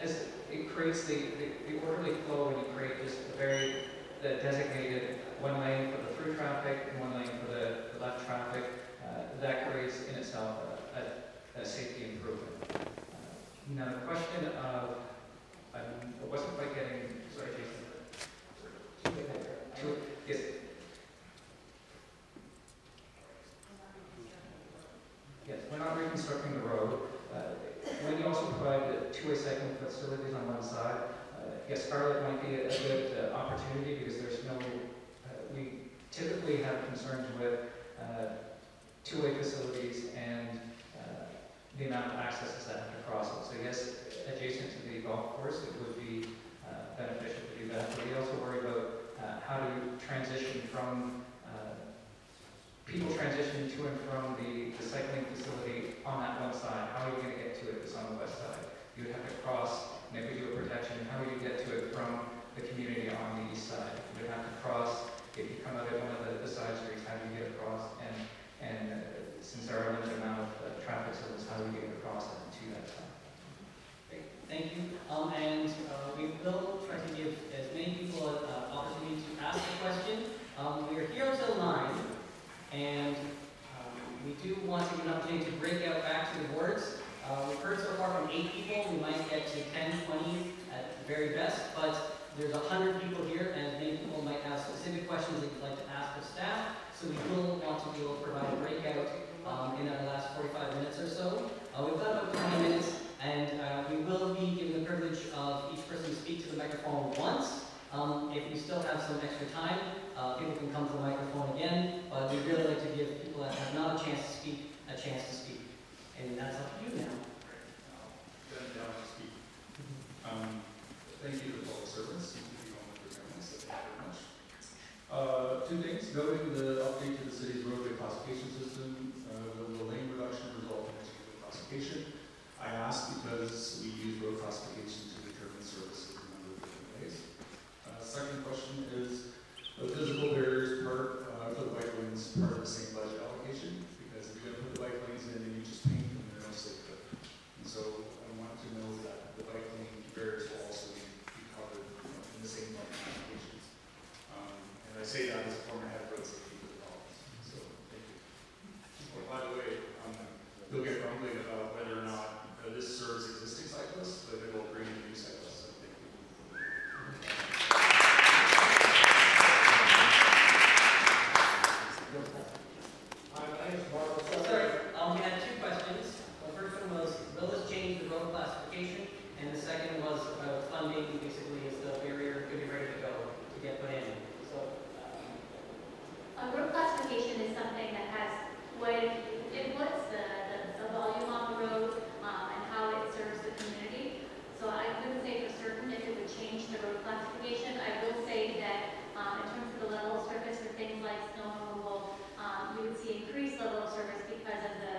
As it creates the orderly flow, and you create just a very designated one lane for the through traffic and one lane for the left traffic, that creates in itself a safety improvement. Now the question of, I wasn't quite getting, sorry Jason, yes. Yes, we're not reconstructing the road. When you also provide two-way cycling facilities on one side, yes, Scarlett might be a good opportunity because there's no, we typically have concerns with two-way facilities and the amount of accesses that have to cross it. So yes, adjacent to the golf course, it would be beneficial to do that, but we also worry about how do you transition from, people transition to and from the cycling facility on that one side? How are you going to get to it if it's on the west side? You would have to cross, and if we do a protection, how do you get to it from the community on the east side. You don't have to cross, if you come out of one of the side streets, how do you get across? And since there are a limited amount of traffic service, how do we get across and to that side? Great, thank you. We will try to give as many people an opportunity to ask a question. We are here until 9, and we do want to give an opportunity to break out back to the boards. We've heard so far from 8 people. We might get to 10, 20 at the very best, but there's 100 people here, and many people might have specific questions that you'd like to ask of staff, so we will want to be able to provide a breakout in our last 45 minutes or so. We've got about 20 minutes, and we will be given the privilege of each person to speak to the microphone once. If we still have some extra time, people can come to the microphone again, but we really like to give people that have not a chance to speak a chance to speak. And that's up to you now. Thank you to the public servants and to the government for coming. Thank you very much. 2 things. Noting the update to the city's roadway classification system, the lane reduction result in road classification. I asked because we use road classification to determine services in a number of different ways. Second question is the physical barriers part for the bike lanes part of the same budget allocation, because if you don't put the bike lanes in and you just paint them, they're no safe good. And so I want to know that the bike lane barriers will also be covered in the same budget allocations. And I say that as a former head of road safety for the college. So thank you. Well, by the way, you'll get grumbling about whether or not this serves existing cyclists, but it will bring in new cyclists. So thank you. So we had 2 questions. The first one was, will this change the road classification? And the second was about funding, basically, is the barrier going to be ready to go to get put in? So, road classification is something that has what's the volume on the road and how it serves the community. So I couldn't say for certain if it would change the road classification. I will say that in terms of the level of surface for things like snow removal, you would see increased level of surface because of the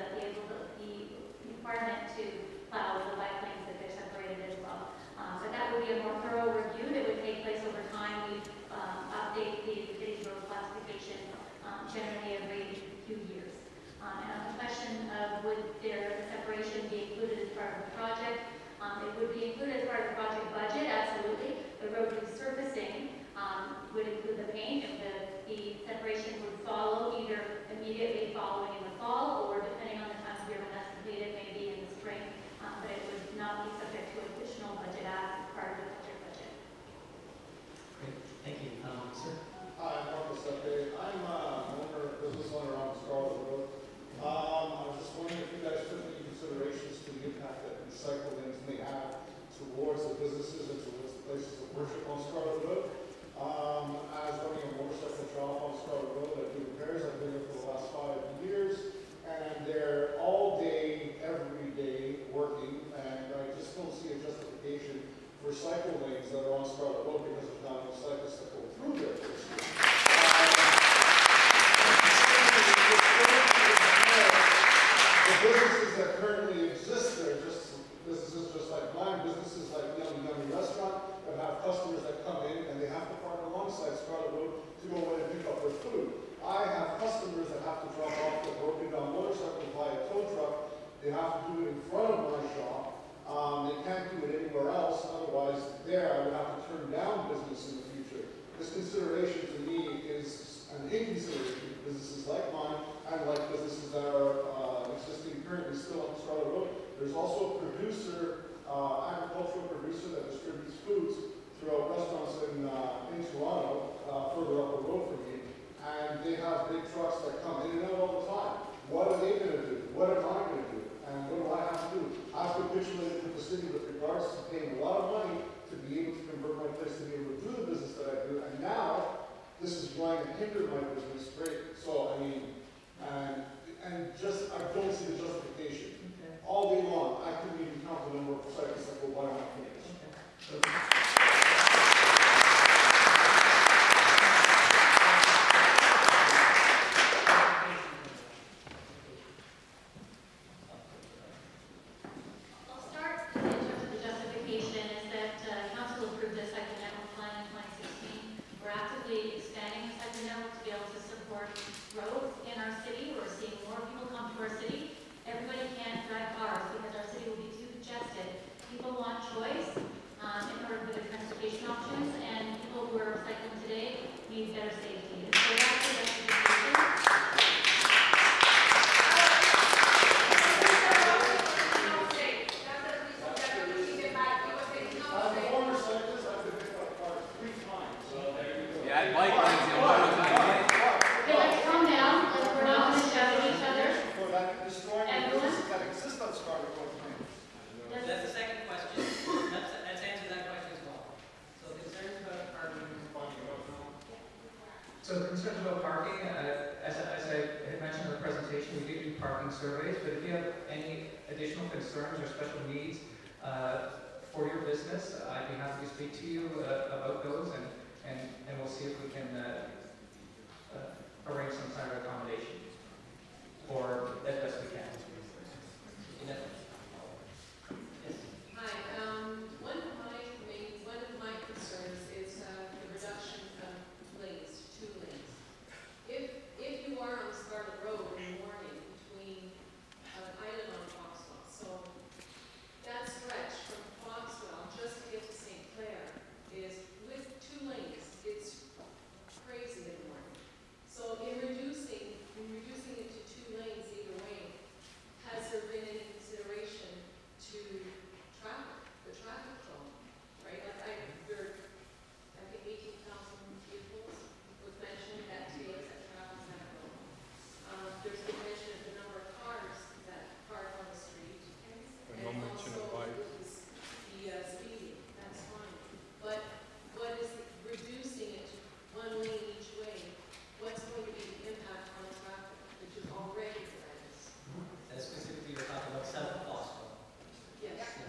requirement to plow the bike lanes that they're separated as well. But that would be a more thorough review that would take place over time. We update the city's road classification generally every few years. And on the question of would their separation be included as part of the project, it would be included as part of the project budget, absolutely. The road resurfacing would include the paint, and the separation would follow either immediately following in the fall or depending on the time of year when that's completed, maybe in the spring, but it would not be subject to additional budget as part of the project budget. Great, thank you. Sir? Hi, I'm Marcus Update. I'm an owner, business owner on Scarlett Road. I was just wondering if you guys took any considerations to the impact that these cycle lanes may have towards the businesses and towards the places of worship on Scarlett Road. I was running a motorcycle shop on Scarlett Road. I do repairs. I've been here for the last 5 years, and they're all day, every day working, and I just don't see a justification for cycle lanes that are on Scarlett Road because there's not enough cyclists that go through there. The businesses that currently exist there, just businesses just like mine, businesses like Yummy Yummy Restaurant, that have customers that come in and they have to park alongside Scarlett Road to go away and pick up their food. I have customers that have to drop off their broken down motorcycle by a tow truck. They have to do it in front of my shop. They can't do it anywhere else, otherwise there I would have to turn down business in the future. This consideration to me is an inconsideration for businesses like mine and like businesses that are existing currently still on Scarlett Road. There's also a producer, agricultural producer that distributes foods throughout restaurants in Toronto, further up the road from me, and they have big trucks that come in and out all the time. What are they going to do? What am I going to do? And what do I have to do? I've capitulated with the city with regards to paying a lot of money to be able to convert my place to be able to do the business that I do, and now this is going to hinder my business. Great. So I mean, and just I don't see the justification. All day long, I couldn't even count the number of cyclists that go by my place. Okay. I'll start in terms of the justification is that council approved the cycle network plan in concerns or special needs for your business, I'd be happy to speak to you about those, and we'll see if we can arrange some kind of accommodation, or as best we can. Yes. Hi. One of my concerns is the reduction of lanes, 2 lanes. If you are on Scarlett Road in the morning between Eileen on Foxwell, so that stretch from Foxwell just to get to St. Clair is with 2 lanes. It's crazy in the morning. So in reducing it to 2 lanes either way, has there been any consideration to traffic, the traffic flow, right? I think 18,000 vehicles was mentioned that today that travels that road. There's been mention of the number of cars that park on the street, and also the speeding. That's fine, but what is reducing it to 1 lane each way? What's going to be the impact on the traffic, which is already horrendous? And specifically, you're talking about South Foxwell. Yes. Yeah.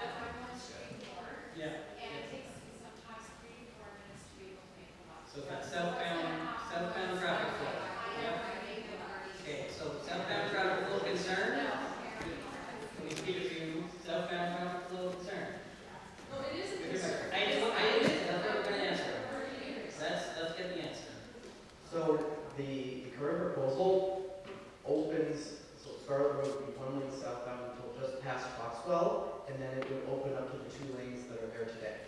That's why I'm on the street corner. Yeah. And it takes sometimes 3 to 4 minutes to be able to make the left. So that's southbound traffic flow. Yeah. Okay, so southbound traffic flow concern. Can we speak to you? Southbound traffic flow concern. No, it is a concern. I didn't. That's what we're going to answer. Let's get the answer. So the current proposal opens, so Scarlett Road would be 1 lane southbound until just past Foxwell, and then it would open up to the 2 lanes that are there today.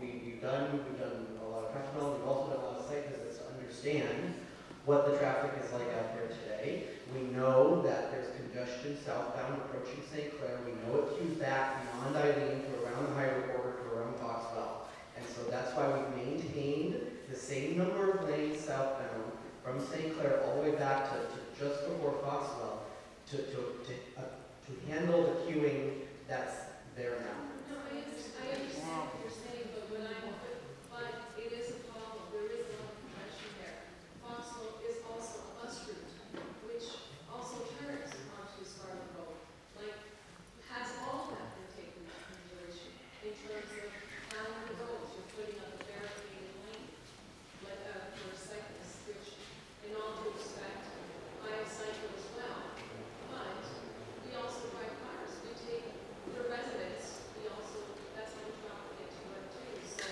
We've done a lot of practical, we've also done a lot of site visits to understand what the traffic is like out there today. We know that there's congestion southbound approaching St. Clair. We know it queues back beyond Eileen to around the highway border to around Foxwell. And so that's why we've maintained the same number of lanes southbound from St. Clair all the way back to just before Foxwell to handle the queuing that's there now. No, I understand what you're saying, but it is a problem. There is a lot of congestion there. Foxwell is also a bus route, which also turns onto Scarlett Road. Like, has all that been taken into consideration in terms of how the roads you're putting up a barricaded lane? For cyclists, which in all due respect, I cycle as well, but we also drive cars. We take the residents, we also, that's how we try to get to work too. So,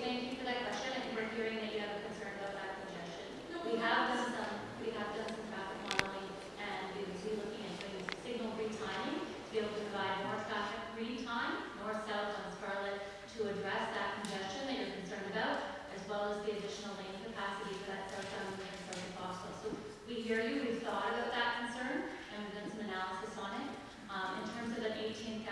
thank you for that question. I think we're hearing that you have a concern about that congestion. No, we have done some, traffic modeling, and we will be looking at doing signal retiming to be able to provide more traffic retime, north-south on Scarlett, to address that congestion that you're concerned about, as well as the additional lane capacity for that southbound lane from Foxwell. So we hear you, we've thought about that concern, and we've done some analysis on it. In terms of an 18,000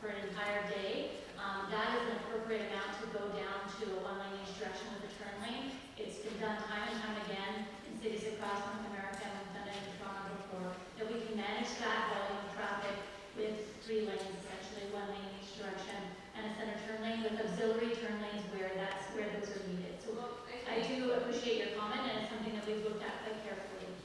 for an entire day, that is an appropriate amount to go down to a 1 lane each direction with a turn lane. It's been done time and time again in cities across North America, and we've done it in Toronto before, that we can manage that volume of traffic with 3 lanes, essentially 1 lane in each direction, and a center turn lane with auxiliary turn lanes where those are needed. So I do appreciate your comment, and it's something that we've looked at quite carefully.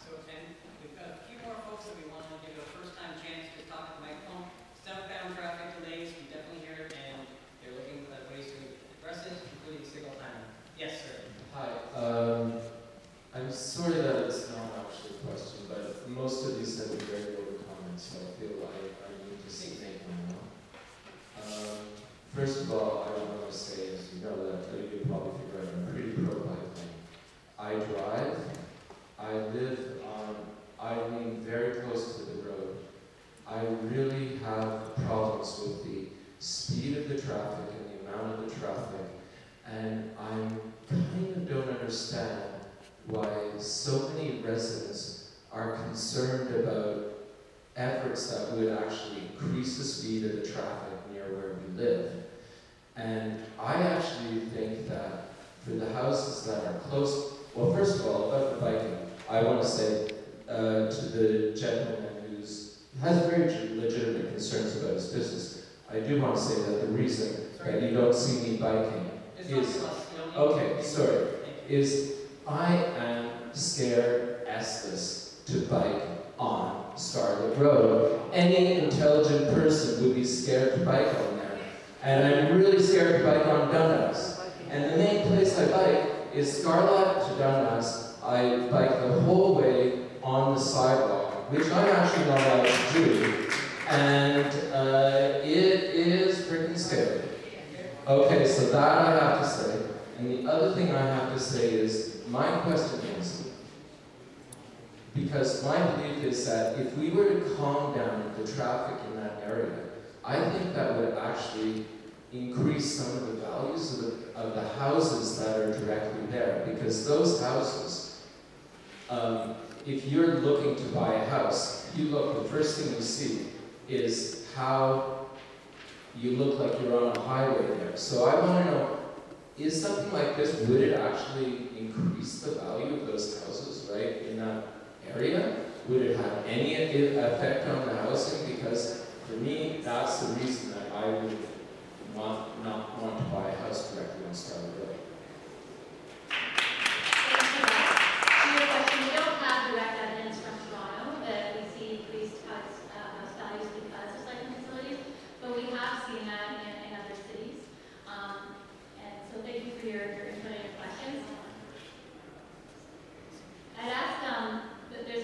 So, and we've got a few more folks that we want to give a first-time chance to talk to microphone. Southbound traffic delays, we definitely hear it, and they're looking at ways to address it, including signal timing. Yes, sir. Hi. I'm sorry that it's not actually a question, but most of you said the very little comments, so I feel like I need to make my own. First of all, I want to say, as you know, that you can probably figure out, I'm pretty pro-bike lane. I drive, I live on Eileen, very close to the road. I really have problems with the speed of the traffic and the amount of the traffic, and I kind of don't understand why so many residents are concerned about efforts that would actually increase the speed of the traffic near where we live. And I actually think that for the houses that are close, well, first of all, about the biking, I want to say to the gentleman who has very legitimate concerns about his business, I do want to say that the reason that you don't see me biking is I am scared assless to bike on Scarlett Road. Any intelligent person would be scared to bike on there. And I'm really scared to bike on Dundas. And the main place I bike is Scarlett to Dundas. I bike the whole way on the sidewalk, which I'm actually not allowed to do. And it is freaking scary. Okay, so that I have to say. And the other thing I have to say is, my question is, because my belief is that if we were to calm down the traffic in that area, I think that would actually increase some of the values of the houses that are directly there. Because those houses, if you're looking to buy a house, you look, the first thing you see is how you look like you're on a highway there. So I want to know, is something like this, would it actually increase the value of those houses, right, in that area? Would it have any effect on the housing? Because for me, that's the reason that I would not want to buy a house directly on Scarlett Road. We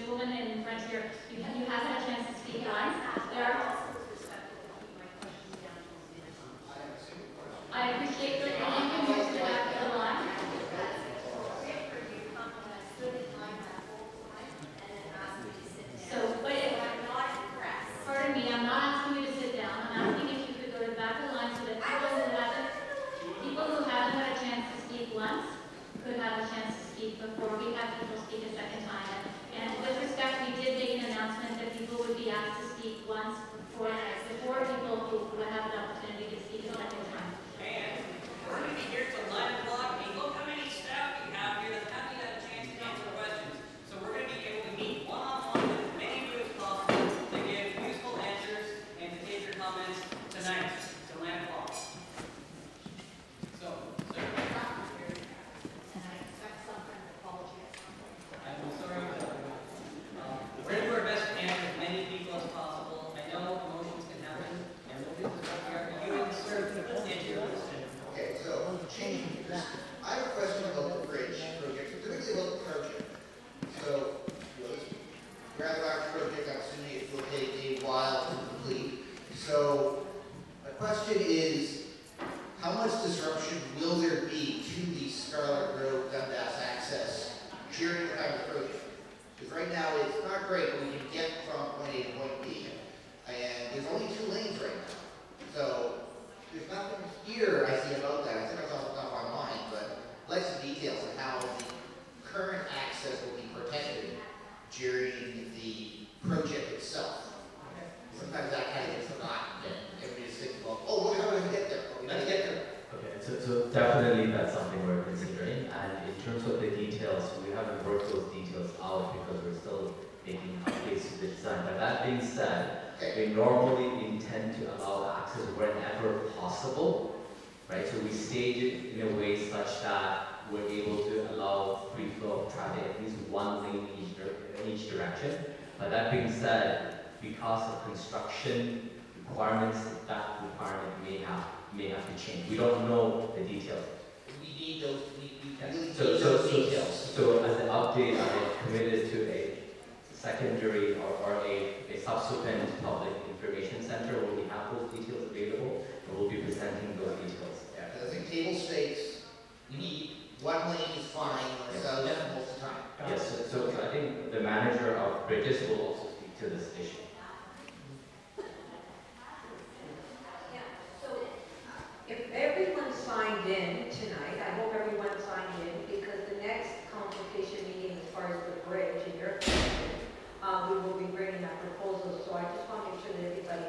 will be bringing that proposal, so I just want to make sure that everybody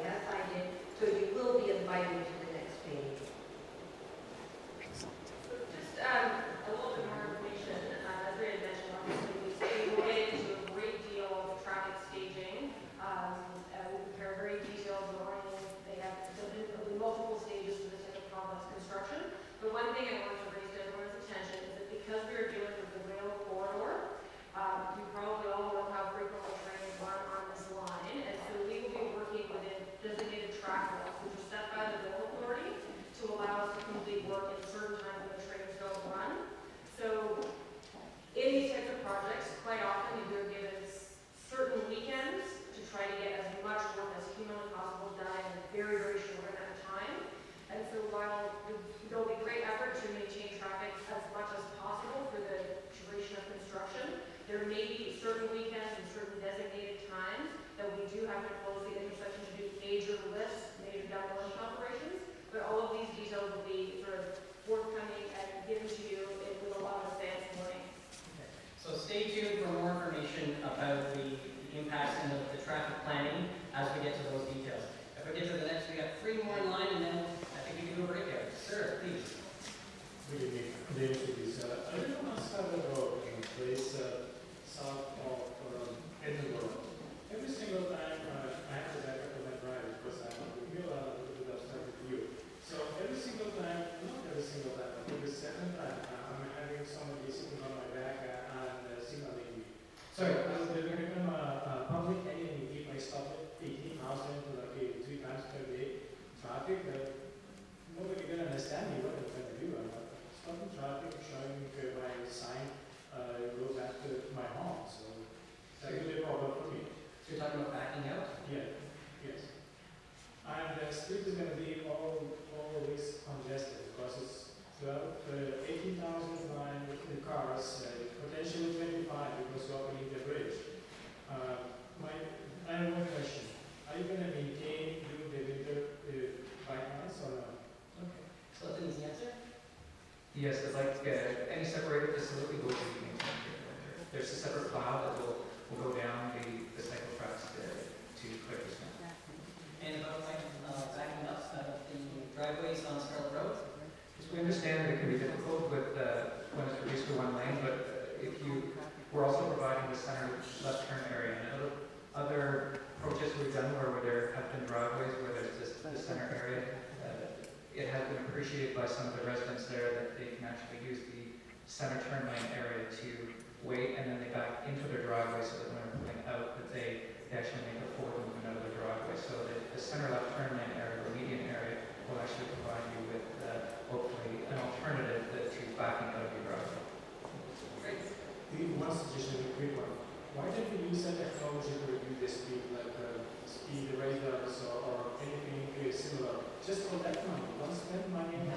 there may be certain weekends and certain designated times that we do have to close the intersection to do major lifts, major demolition operations, but all of these details will be sort of forthcoming and given to you with a lot of advance warning. Okay. So stay tuned for more information about the impacts and the traffic planning as we get to those details. If we get to the next, we got three more in line, and then I think we can do a breakout. Sir, please. Good evening. Good evening. I live on Scarlett Road, in a place south of Edinburgh. Every single time I have to back up on my drive because I have a little bit of stuff with you. So every single time, not every single time, but every second time, I'm having somebody sitting on my back and signaling me. So they become public enemy if I stop at 18,000 to like 3 times per day traffic. Nobody can understand me what I'm trying to do. Stopping traffic, showing my sign, go back to my home. So that will be a problem for me. So you're talking about backing out? Yeah. Yes. And the street is going to be always congested because it's 18,900 cars, potentially 25 because you're opening the bridge. I have one question. Are you going to maintain during the winter bike paths or not? Okay. So that is the answer? Yes, it's like any separated facility will be maintained during the winter. There's a separate plow that will go down the cycle tracks to clear the snow. And about backing up the driveways on Scarlett Road? As we understand, it can be difficult with when it's reduced to one lane, but we're also providing the center left turn area. And other approaches we've done where there have been driveways where there's the center area, it has been appreciated by some of the residents there that they can actually use the center turn lane area to wait, and then they back into their driveway so that when they're pulling out, that they actually make a forward movement out of their driveway. So the center left turn lane area, the median area, will actually provide you with hopefully an alternative to backing out of your driveway. Great. One suggestion, a quick one. Why don't we use that technology to review the speed, like speed radars or anything similar? Just for that money, don't spend money on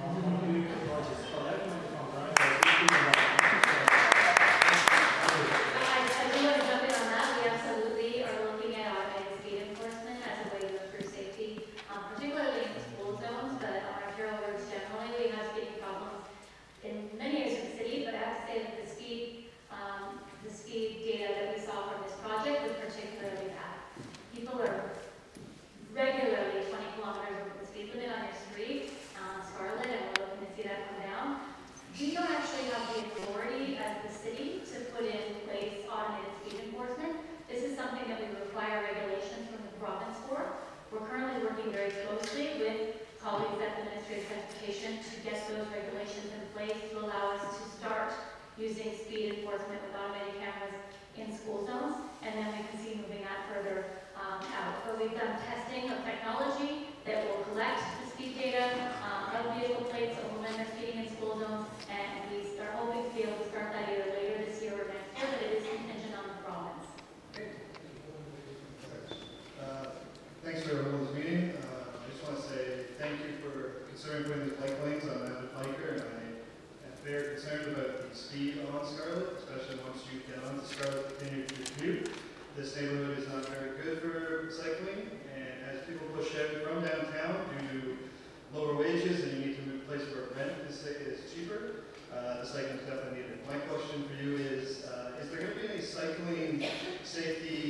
doing the projects. For that money, I do want to jump in on that. We absolutely are looking at automated speed enforcement as a way to improve safety, particularly in school zones, but on arterial roads generally, we have speeding problems in many areas of the city. But I have to say that the speed data that we saw from this project was particularly bad. People are regularly 20 kilometers over the speed limit on your street, Scarlett, and we're looking to see that come down. We don't actually have the authority as the city to put in place automated speed enforcement. This is something that we require regulations from the province for. We're currently working very closely with colleagues at the Ministry of Transportation to get those regulations in place to allow us to start using speed enforcement with automated cameras in school zones, and then we can see moving that further out. But we've done testing of technology that will collect the speed data of vehicle plates of when they're speeding in school zones, and we are hoping to be able to start that either later this year or next year, but it is contingent on the province. Thanks for everyone's meeting. I just want to say thank you for considering putting these bike lanes on that biker, and they're concerned about the speed on Scarlett, especially once you get onto Scarlett to continue your commute. This neighborhood is not very good for cycling, and as people push out from downtown due to lower wages and you need to move to a place where rent is cheaper, the cycling is definitely needed. My question for you is there going to be any cycling safety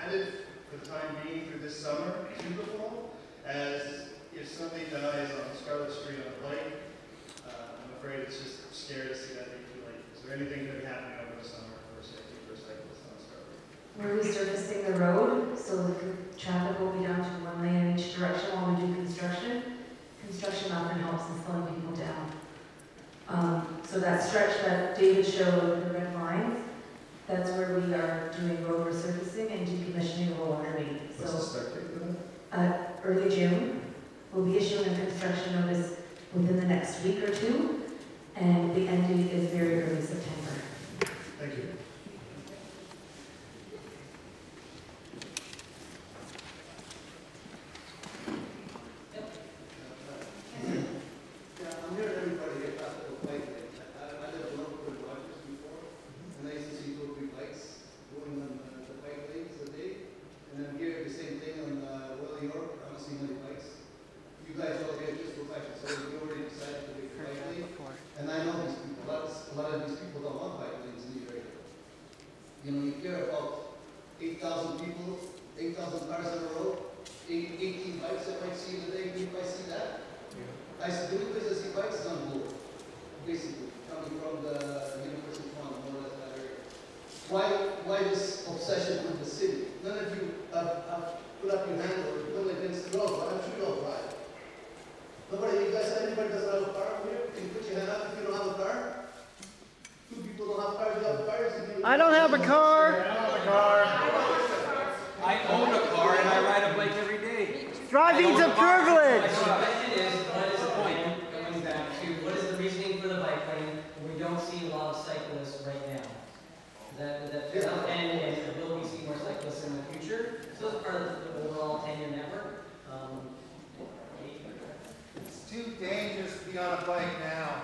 added for the time being through this summer to the fall? As if somebody dies on Scarlett Street on a bike, it's just scary to see that thing too late. Is there anything that would be happening over the summer for safety for cyclists on Scarlett? We're resurfacing the road, so the traffic will be down to one lane in each direction while we do construction. Construction often helps in slowing people down. So that stretch that David showed, the red lines, that's where we are doing road resurfacing and decommissioning of a water main. What's the start date for that? Early June. We'll be issuing a construction notice within the next week or two. And the end date is very early September. Thank you. I live in Humber Bridge before, and I used to see two or three bikes. you guys all get just reflection. So we already decided to make a bike lane. And I know these people. A lot of these people don't want bike lanes in the area. You know, you hear about 8,000 people, 8,000 cars on the road, 18 bikes I might see in a day. If I see that, yeah. I see the only place I see bikes is on board, basically, coming from the University Fund, more or less that area. Why this obsession with the city? None of you have put up your hand or put it against the law, but I'm sure you don't drive. Nobody, you guys, anybody doesn't have a car here? Can you put your hand up if you don't have a car? Two people don't have cars, you have cars. I don't have a car. I don't have a car. I own a car and I ride a bike every day. Driving's a privilege. My question is, what is the point? It comes back to what is the reasoning for the bike lane? We don't see a lot of cyclists right now. That and there will be seen more cyclists in the future. So it's part of the overall 10-year network. It's too dangerous to be on a bike now.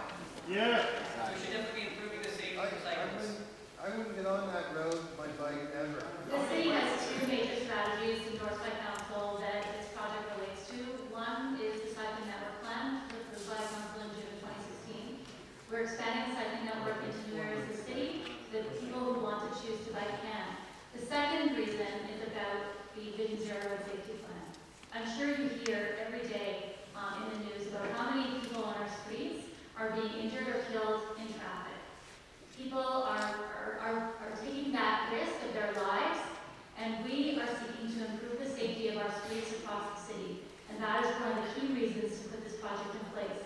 Yeah. So we should definitely be improving the safety of cyclists. I wouldn't get on that road with my bike ever. The city has two major strategies endorsed by council that this project relates to. One is the cycling network plan, which was by council in June 2016. We're expanding the cycling network into new areas of the city that people who want to choose to bike can. The second reason is about the Vision Zero Road Safety Plan. I'm sure you hear every day in the news about how many people on our streets are being injured or killed in traffic. People are taking that risk of their lives, and we are seeking to improve the safety of our streets across the city. And that is one of the key reasons to put this project in place.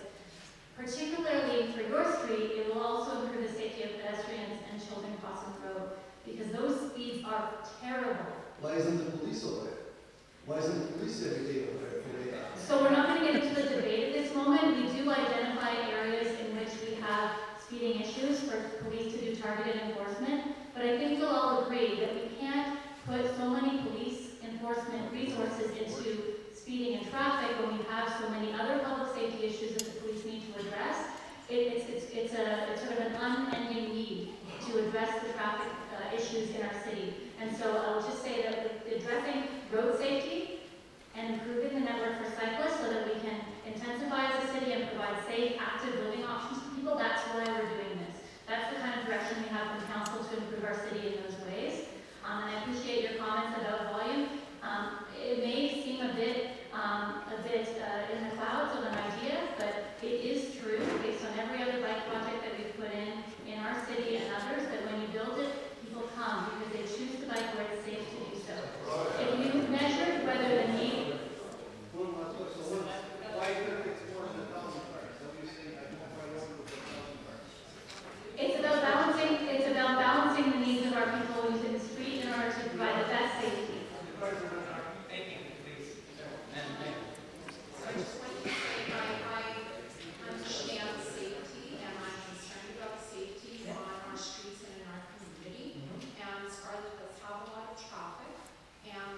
Particularly for your street, it will also improve the safety of pedestrians and children crossing the road, because those speeds are terrible. Why isn't the police over it? Why isn't the police every day over it? So we're not going to get into the debate at this moment. We do identify areas in which we have speeding issues for police to do targeted enforcement, but I think you'll all agree that we can't put so many police enforcement resources into speeding and traffic when we have so many other public safety issues that the police need to address. It's sort of an unending need to address the traffic issues in our city. And so I'll just say that addressing road safety and improving the network for cyclists so that we can intensify as a city and provide safe, active living options for people, that's why we're doing this. That's the kind of direction we have from council to improve our city in those ways. And I appreciate your comments about volume. It may seem a bit in the clouds of an idea, but it is true, based on every other bike project that we've put in our city and others, that when you build it, people come because they choose to bike where it's safe to do so. If you've measured whether the need It's about balancing the needs of our people within the street in order to provide the best safety. Thank you, please. So I just wanted to say I understand safety and I'm concerned about safety on our streets and in our community. And Scarlett does have a lot of traffic and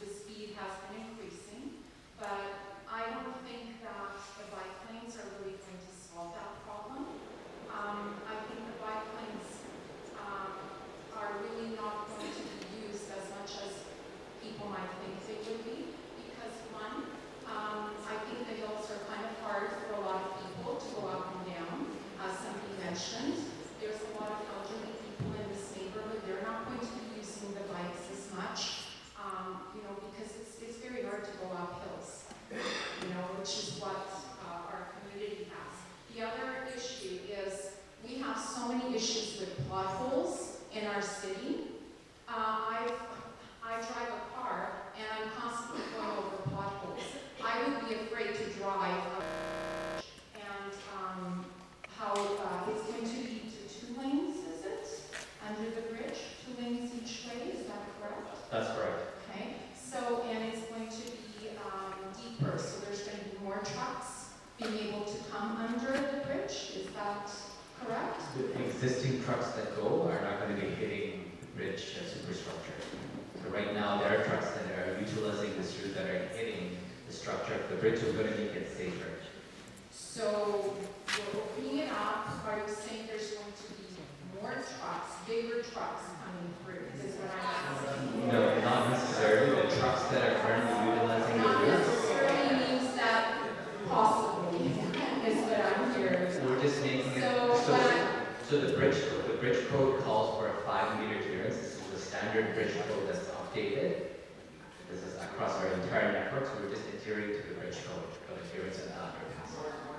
the speed has been increasing, but I don't think that the bike lanes are really going to solve that problem. I think the bike lanes are really not going to be used as much as people might think they would be, because one, I think the hills are kind of hard for a lot of people to go up and down. As somebody mentioned, there's a lot of elderly people in this neighborhood. They're not going to be using the bikes as much, you know, because it's very hard to go up hills, you know, which is what our community has. The other issue is we have so many issues with potholes in our city. I drive a car and I'm constantly going over potholes. I would be afraid to drive and how it's going to lead to 2 lanes, is it? Under the bridge, 2 lanes each way, is that correct? That's correct. Okay, so, and it's going to be deeper, so there's going to be more trucks being able to come under the bridge, is that correct? The existing trucks that go are not going to be hitting the bridge as superstructure. So right now there are trucks that are utilizing this route that are hitting the structure of the bridge, so we're going to make it safer. So we're opening it up, are you saying there's going to be more trucks, bigger trucks coming through, is what I'm asking? No, not necessarily. The trucks that are currently utilizing the route. Not necessarily means that standard bridge code that's updated. This is across our entire network, so we're just adhering to the bridge code of adherence and underpass.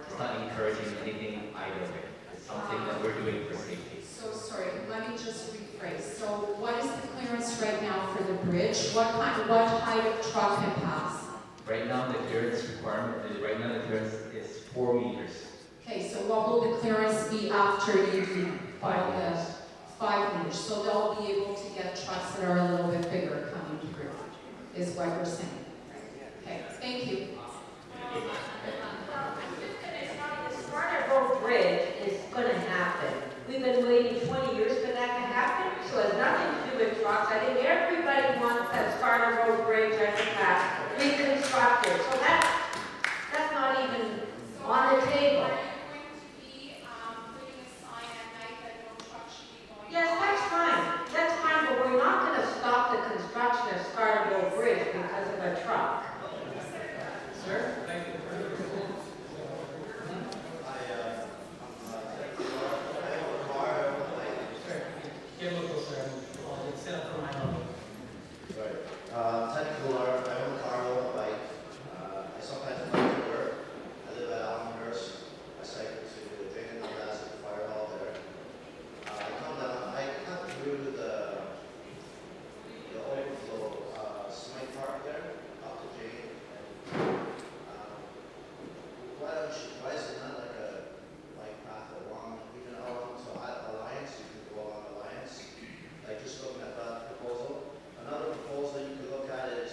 It's not encouraging anything either way. It's something that we're doing for safety. So sorry, let me just rephrase. So what is the clearance right now for the bridge? What height of truck can pass? Right now the clearance requirement is right now the clearance is 4 meters. Okay, so what will the clearance be after you do 5 meters? 5 meters. So they'll be able to get trucks that are a little bit bigger coming through, is what we're saying. Okay, thank you. I'm just gonna say the Scarlett Road Bridge is gonna happen. We've been waiting 20 years for that to happen, so it has nothing to do with trucks. I think everybody wants that Scarlett Road Bridge reconstructed. So that's not even on the table. Yes, that's fine, but we're not going to stop the construction of Scarlett Road Bridge because of a truck. Sir? Thank you. I own a car, I own a bike. I sometimes bike to work. I live at Elmhurst. I cycle to Jason Nessman at the fire hall there. I come through the overflow Smith Park there, up to Jane. Why is it not like a bike path along, even along to Alliance? You can go along Alliance. Like just looking at that proposal. Another proposal you could look at is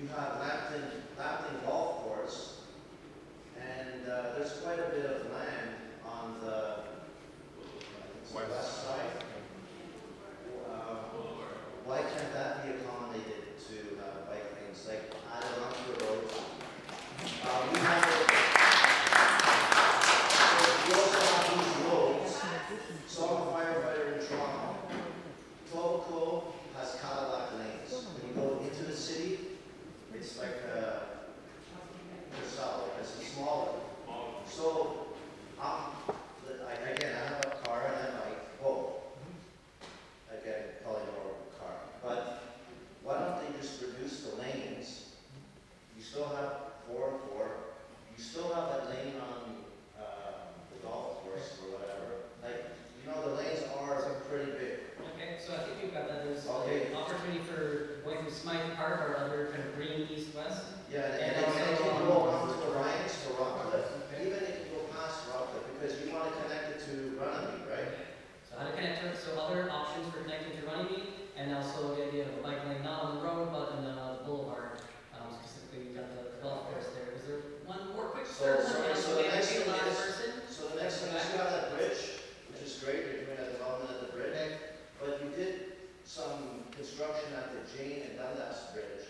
you have Lapton golf course, and there's quite a bit of land on the west side. Why can't that be accommodated to bike lanes, like added onto the road? We also have these roads. So I'm a firefighter in Toronto. Toco has Cadillac lanes. When you go into the city, it's like it's smaller. So again, I have a car and I'm like, oh, again, probably more car. But why don't they just reduce the lanes? You still have 4 and 4. You still have that lane on the golf course or whatever. Like you know, the lanes are pretty big. Okay, so I think you've got that. There's an opportunity for going from Smythe Park or other kind of green east-west. Yeah, and you go on to Orion, to Rockcliffe, okay. Even if you go past Rockcliffe, because you want to connect it to Runnymede, right? So how to connect it, so other options for connecting to Runnymede, and also the idea of a bike lane not on the road, but on the boulevard. Specifically, you've got the golf course there. Is there one more quick service? So the next thing is you have that bridge, which is great. You're doing a development at the bridge. But you did some construction at the Jane and Dundas Bridge,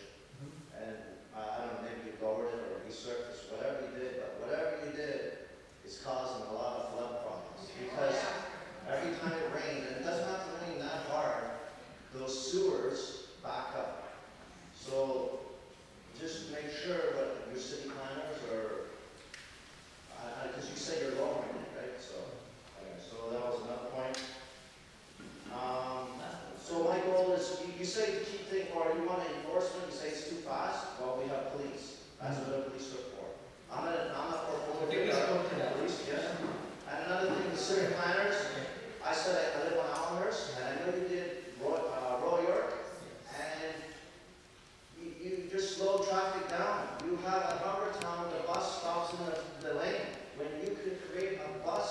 and I don't know, maybe you lowered it or resurfaced, whatever you did, but whatever you did is causing a lot of flood problems. Because every time it rains, and it doesn't have to rain that hard, those sewers back up. So just make sure that your city planners are, because you said you're lowering it, right? So, okay, so that was another point. So my goal is, you say to keep things, or you want an enforcement, you say it's too fast, well we have police. That's what the police are for. I'm not for police, yes. And another thing, the city planners, I said I live on Elmhurst, and I know you did Royal York, and you just slow traffic down. You have a Humber Town, the bus stops in the lane. When you could create a bus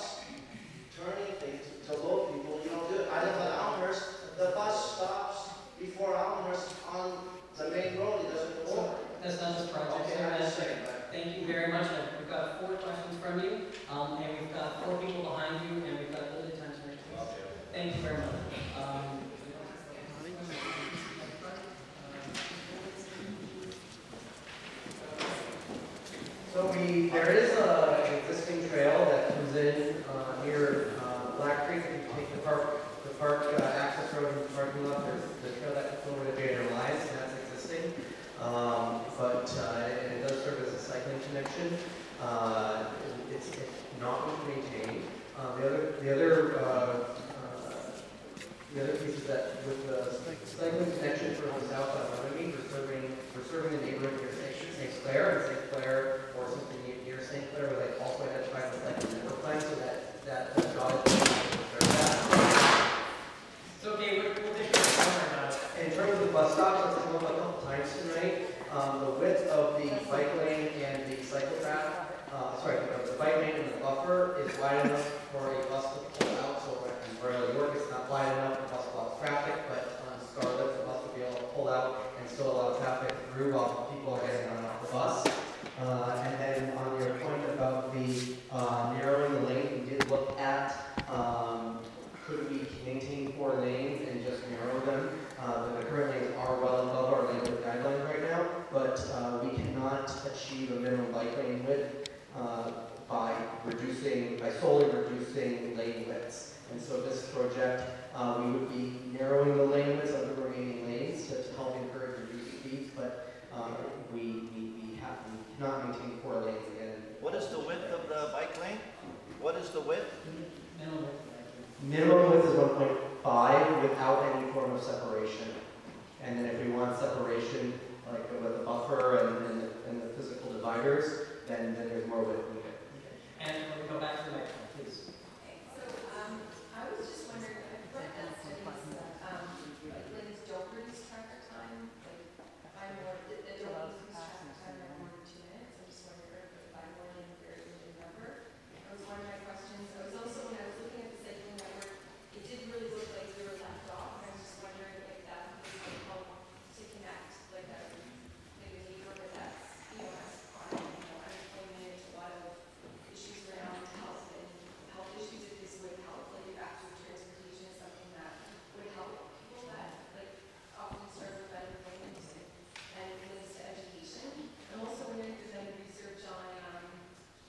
turning thing to load people, you don't do it. I live on Elmhurst, the bus stops before Elmhurst on the main road, it doesn't go over. That's not this project. Okay, thank you very much. We've got 4 questions from you, and we've got 4 people behind you, and we've got a little time to respond. Thank you very much. There is an existing trail that comes in near Black Creek. If you take the park access road and the parking lot, there's the trail that goes over to Greater Lies, and that's existing. But it does serve as a cycling connection. It's not maintained. The other piece is that with the Clair and St. Clair or something near St. Clair where they also identify with like the river plan so that knowledge will serve that. So okay, what did you talk about? In terms of the bus stops, that's come up a couple times tonight. The width of the bike lane and the cycle path, the bike lane and the buffer is wide enough for a bus to pull out. So in Berlin, York, it's not wide enough for bus block traffic, but on Scarlett, the bus would be able to pull out and still allow traffic through while people are getting on and off the bus. And then on your point about the narrowing the lane, we did look at could we maintain 4 lanes and just narrow them? The current lanes are well above our lanewidth guidelines right now, but we cannot achieve a minimum bike lane width by solely reducing lane widths. And so this project, we would be narrowing the lane widths of the remaining lanes to help encourage reduced speeds, but we cannot maintain 4 lanes again. What is the width of the bike lane? What is the width? Minimum width. Minimum width is 1.5 without any form of separation. And then if we want separation, like with the buffer and the physical dividers, then there's more width needed. And when we go back to the next one, please. Okay, so I was just wondering, I've read that studies that Lynn's don't reduce traffic time, like by more, they don't reduce traffic time by more than 2 minutes. I'm just wondering if by more than a very limited number. That was one of my questions. I was also, when I was looking at the cycling network, it did really look like we were left off, and I was just wondering if that would be helpful to connect, like that would maybe New York or that's, you know, that's fine. You know, unemployment, a lot of issues around health and health issues, if this would help, like if active transportation is something that would help people that like often serve with unemployment and it relates to education. I'm also wondering if there's any research on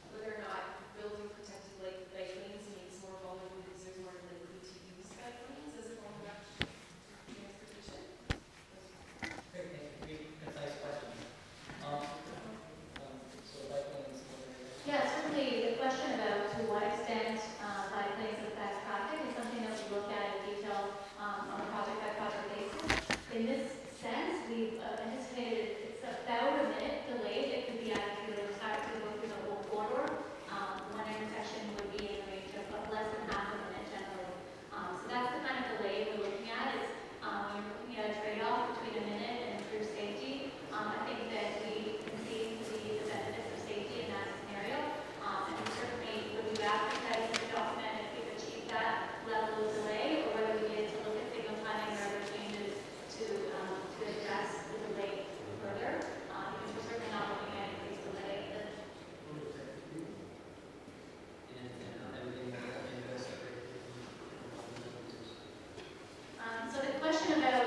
whether or not building protected bike lanes makes more vulnerable users more likely to use bike lanes as a form of active transportation. Great, thank you. Great, concise question. So bike lanes. Yeah, certainly the question about to what extent bike lanes affect traffic is something that we look at in detail on a project-by-project basis. In this sense, we've anticipated it's about a minute delayed. It could be actually the start to go through the whole corridor. One intersection would be in the range of less than half a minute generally. So that's the kind of delay we're looking at. Is you're looking at a trade-off between a minute and improved safety. I think that we can see the benefits of safety in that scenario. And certainly would be advertising the document if we've achieved that level of delay, or whether we need to look at signal timing or other changes to address the delay further. Because we're certainly not looking at increased delay. So the question about,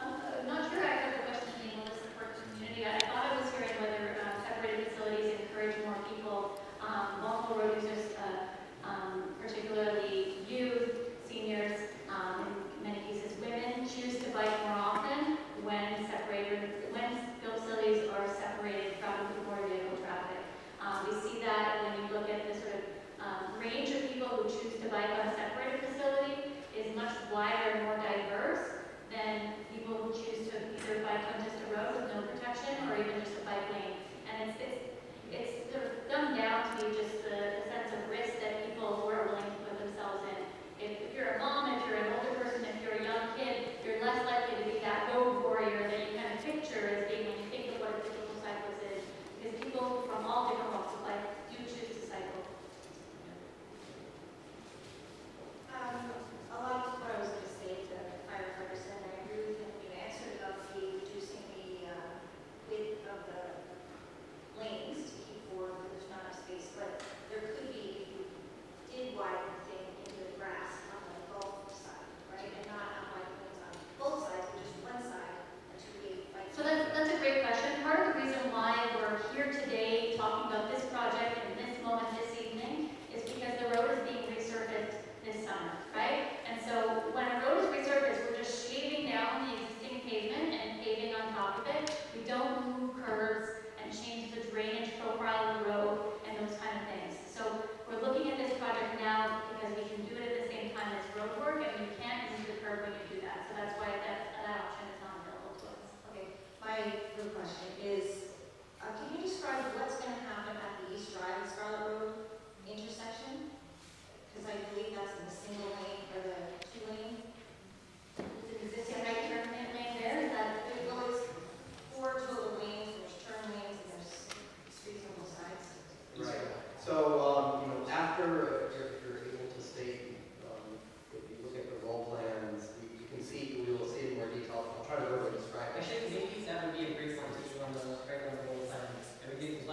I'm not sure I heard the question being a list for community. I thought I was hearing whether separated facilities encourage more people, multiple road users, particularly youth, seniors, in many cases women, choose to bike more often when facilities are separated from the more vehicle traffic. We see that when you look at the sort of range of people who choose to bike on a separated facility is much wider and more diverse than people who choose to either bike on just a road with no protection or even just a bike lane. And it's sort of dumbed down to be just the sense of risk that people who are willing to put themselves in. If you're a mom, if you're an older person, if you're a young kid, you're less likely to be that road warrior that you kind of picture as being when you think of what a typical cyclist is. Because people from all different walks of life do choose to cycle. A lot of what I was going to say to the firefighter said, I agree with him when you answered about the reducing the width of the lanes to keep forward where there's not enough space, but there could be, if you did widen the thing into the grass on the both side, right? And not on wide lanes on both sides, but just one side to create bike. So that's a great question. Part of the reason why we're here today talking about this project in this moment this evening is because the road is being resurfaced this summer, right? And so when a road is resurfaced, we're just shaving down the existing pavement and paving on top of it. We don't move curves and change the drainage profile of the road and those kind of things. So we're looking at this project now because we can do it at the same time as road work, and you can't use the curb when you do that. So that's why that option is not available to us. Okay, my real question is,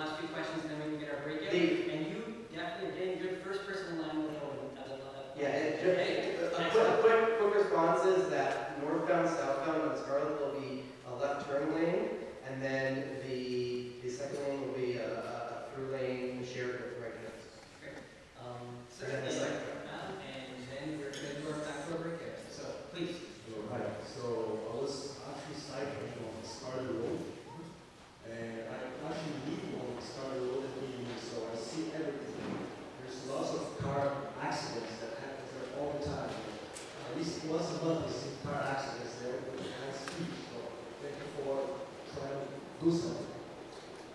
last few questions, and then we can get our break in. And you definitely are getting good first person in line with Holden. I love that. Yeah, a quick response is that northbound, southbound on Scarlett will be a left turn lane, and then the second lane will be a through lane shared with right next. Great. So and then the second round, and then we're going to work back over again. So please. All right. So I was actually cycling on Scarlett Road. And I actually live on Scarlett Road at the evening, so I see everything. There's lots of car accidents that happen there all the time. At least once a month I see car accidents there, but I can't speak, so thank you for trying to do something.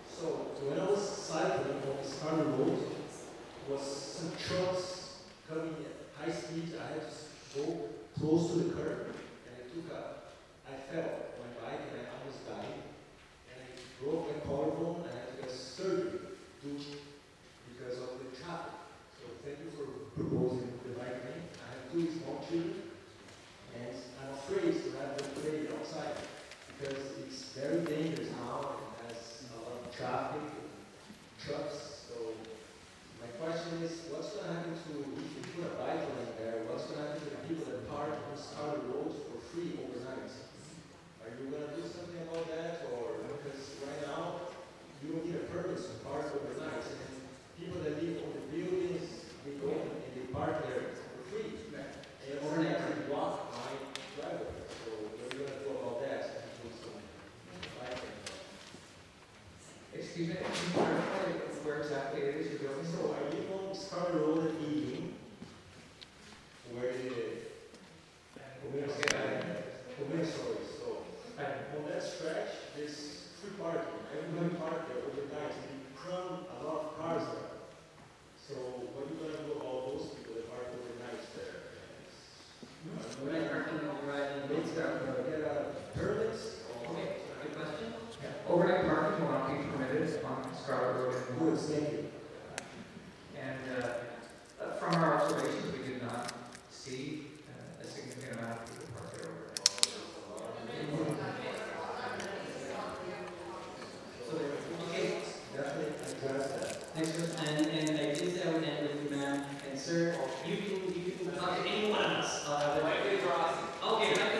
So when I was cycling on Scarlett Road, it was some trucks coming at high speed. I had to go close to the curb, and I fell on my bike, and I almost died. Broke my collarbone and I had to get surgery because of the traffic. So thank you for proposing the bike lane. I have two small children and I'm afraid to have them play outside because it's very dangerous now and has a lot of traffic and trucks. So my question is, what's going to happen to, if you put a bike lane there, what's going to happen to the people that park on Scarlett Road for free overnight? Are you going to do something about that, or because right now you don't need a permit to park overnight, and people that live on the buildings, they go and they park there for free, and overnight they block my driveway. So what are you going to do about that? Excuse me, can you clarify where exactly it is you're going? So I live on Scarlett Road at evening, where the and on that stretch, there's free parking. Everybody parked there overnight, and you crowd a lot of cars there. So what are you going to do about those people that park overnight there? Get a permit? Okay, good question. Yeah. Overnight parking will not be permitted on Scarlett Road and Woods. Thank you. And from our observations, we did not see a significant amount of people parked there overnight. Okay. Definitely address that. Thanks, and I did say I would end with you, ma'am. And sir, you can talk to any one of us. Okay, ma'am.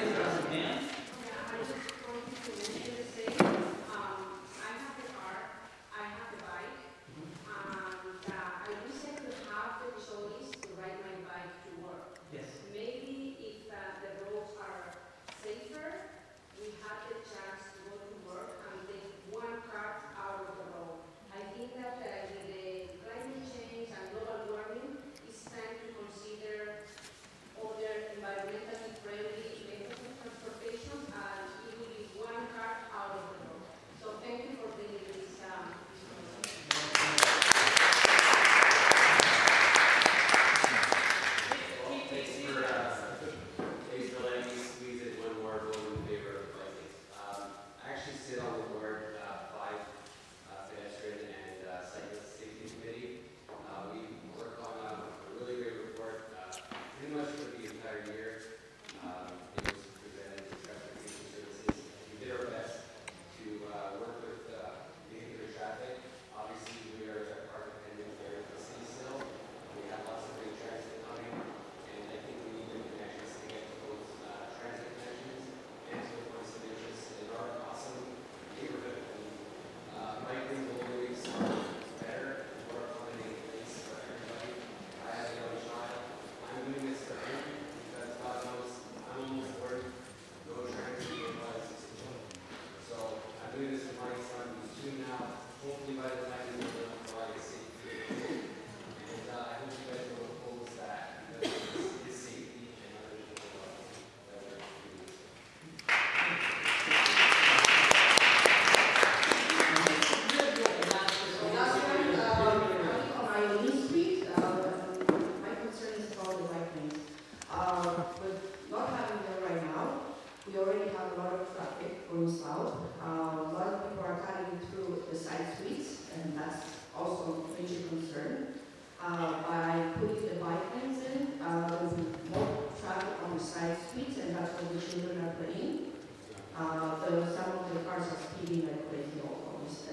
Some of the cars are speeding like crazy almost, I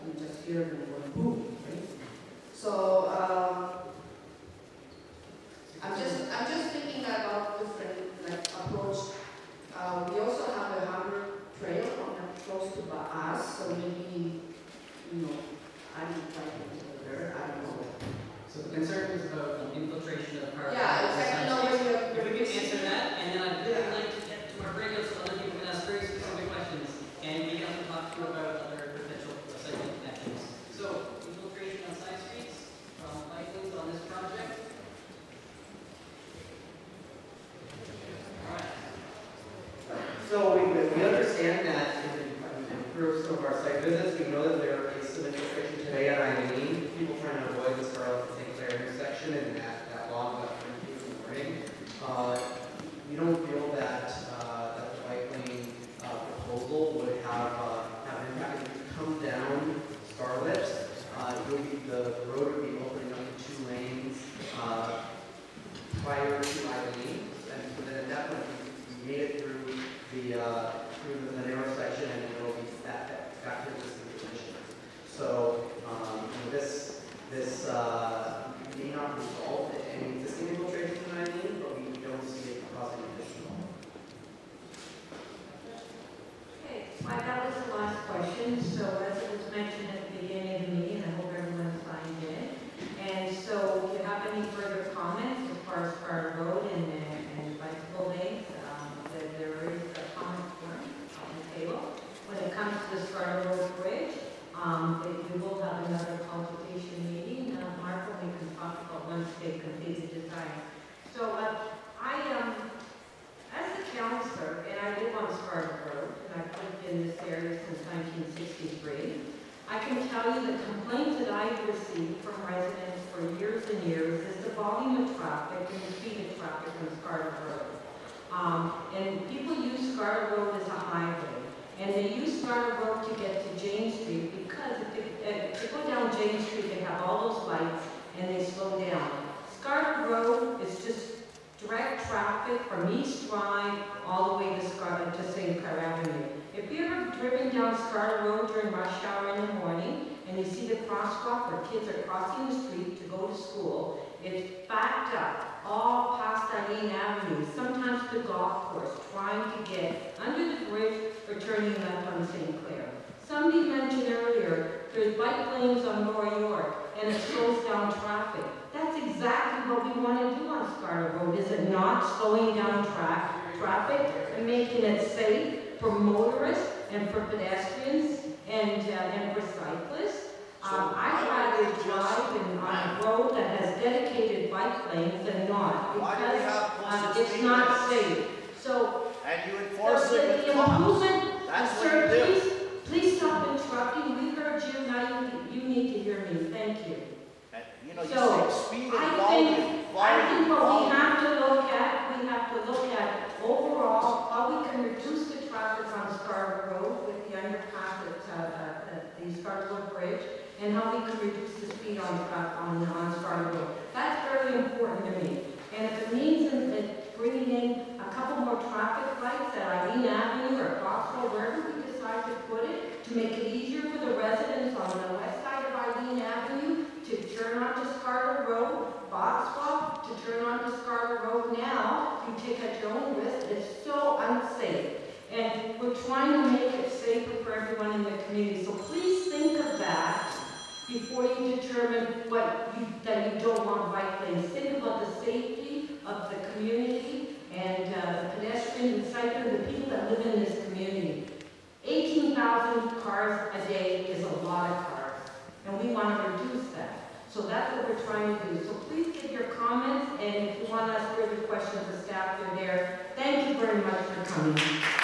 can just hear them. I'm like, I don't know. So the concern is about the infiltration of carbon. Yeah, exactly. No, if we can answer that, and then I'd really like to get to our radio so other people can ask very specific questions, and we have to talk to you about other potential cycling connections. So infiltration on side streets from bike lanes on this project. All right. So we understand that improve some of our site visits. We know that there is some infiltration today on Eileen. People trying to avoid the Scarlett and St. Clair intersection and that long left turn in the morning. We don't feel that that the bike lane proposal would have an impact. If you come down Scarlett, the road would be opening up to 2 lanes prior to Eileen, and so then at that point we made it through the narrow section and it will be back to the situation. So this may not resolve any existing infiltration in Eileen, but we don't see it causing additional. Okay, well, that was the last question. So as it was mentioned at the beginning of the meeting, I hope everyone's fine with it. And so if you have any further comments as far as our road and bicycle lanes, there is a comment form on the table. When it comes to the Scarlett Road Bridge, we will have another consultation meeting. Mark will make us talk about once they complete the design. So I am, as a councillor, and I live on Scarlett Road, and I've lived in this area since 1963, I can tell you the complaints that I've received from residents for years and years is the volume of traffic and the speed of traffic on Scarlett Road. And people use Scarlett Road as a highway, and they use Scarlett Road to get to James Street because if they go down James Street, they have all those lights and they slow down. Scarlett Road is just direct traffic from East Drive all the way to St. Clair Avenue. If you've ever driven down Scarlett Road during rush hour in the morning and you see the crosswalk where kids are crossing the street to go to school, it's backed up all past Eileen Avenue, sometimes the golf course, trying to get under the bridge or turning left on St. Clair. Somebody mentioned earlier, there's bike lanes on Lower York, and it slows down traffic. That's exactly what we want to do on Scarlett Road, is it not slowing down traffic and making it safe for motorists and for pedestrians and for cyclists. I'd rather drive on a road that has dedicated bike lanes than not, because it's not safe. So, and you enforce it with cops. That's sir, what you do. Please stop interrupting. We heard you. Now you need to hear me. Thank you. You know, so, I think what we have to look at, overall how we can reduce the traffic on Scarlett Road with the underpass at the Scarlett Road Bridge, and how we can reduce the speed on Scarlett Road. That's very important to me. And if it means that bringing in a couple more traffic lights at Eileen Avenue or Foxwell, wherever we decide to put it, to make it easier for the residents on the west side of Eileen Avenue to turn onto Scarlett Road, Foxwell, to turn onto Scarlett Road now, you take at your own risk. It's so unsafe. And we're trying to make it safer for everyone in the community. So please think of that before you determine that you don't want bike lanes. Think about the safety of the community and the pedestrians and cyclists, the people that live in this community. 18,000 cars a day is a lot of cars, and we want to reduce that. So that's what we're trying to do. So please give your comments, and if you want to ask further questions, the staff are there. Thank you very much for coming.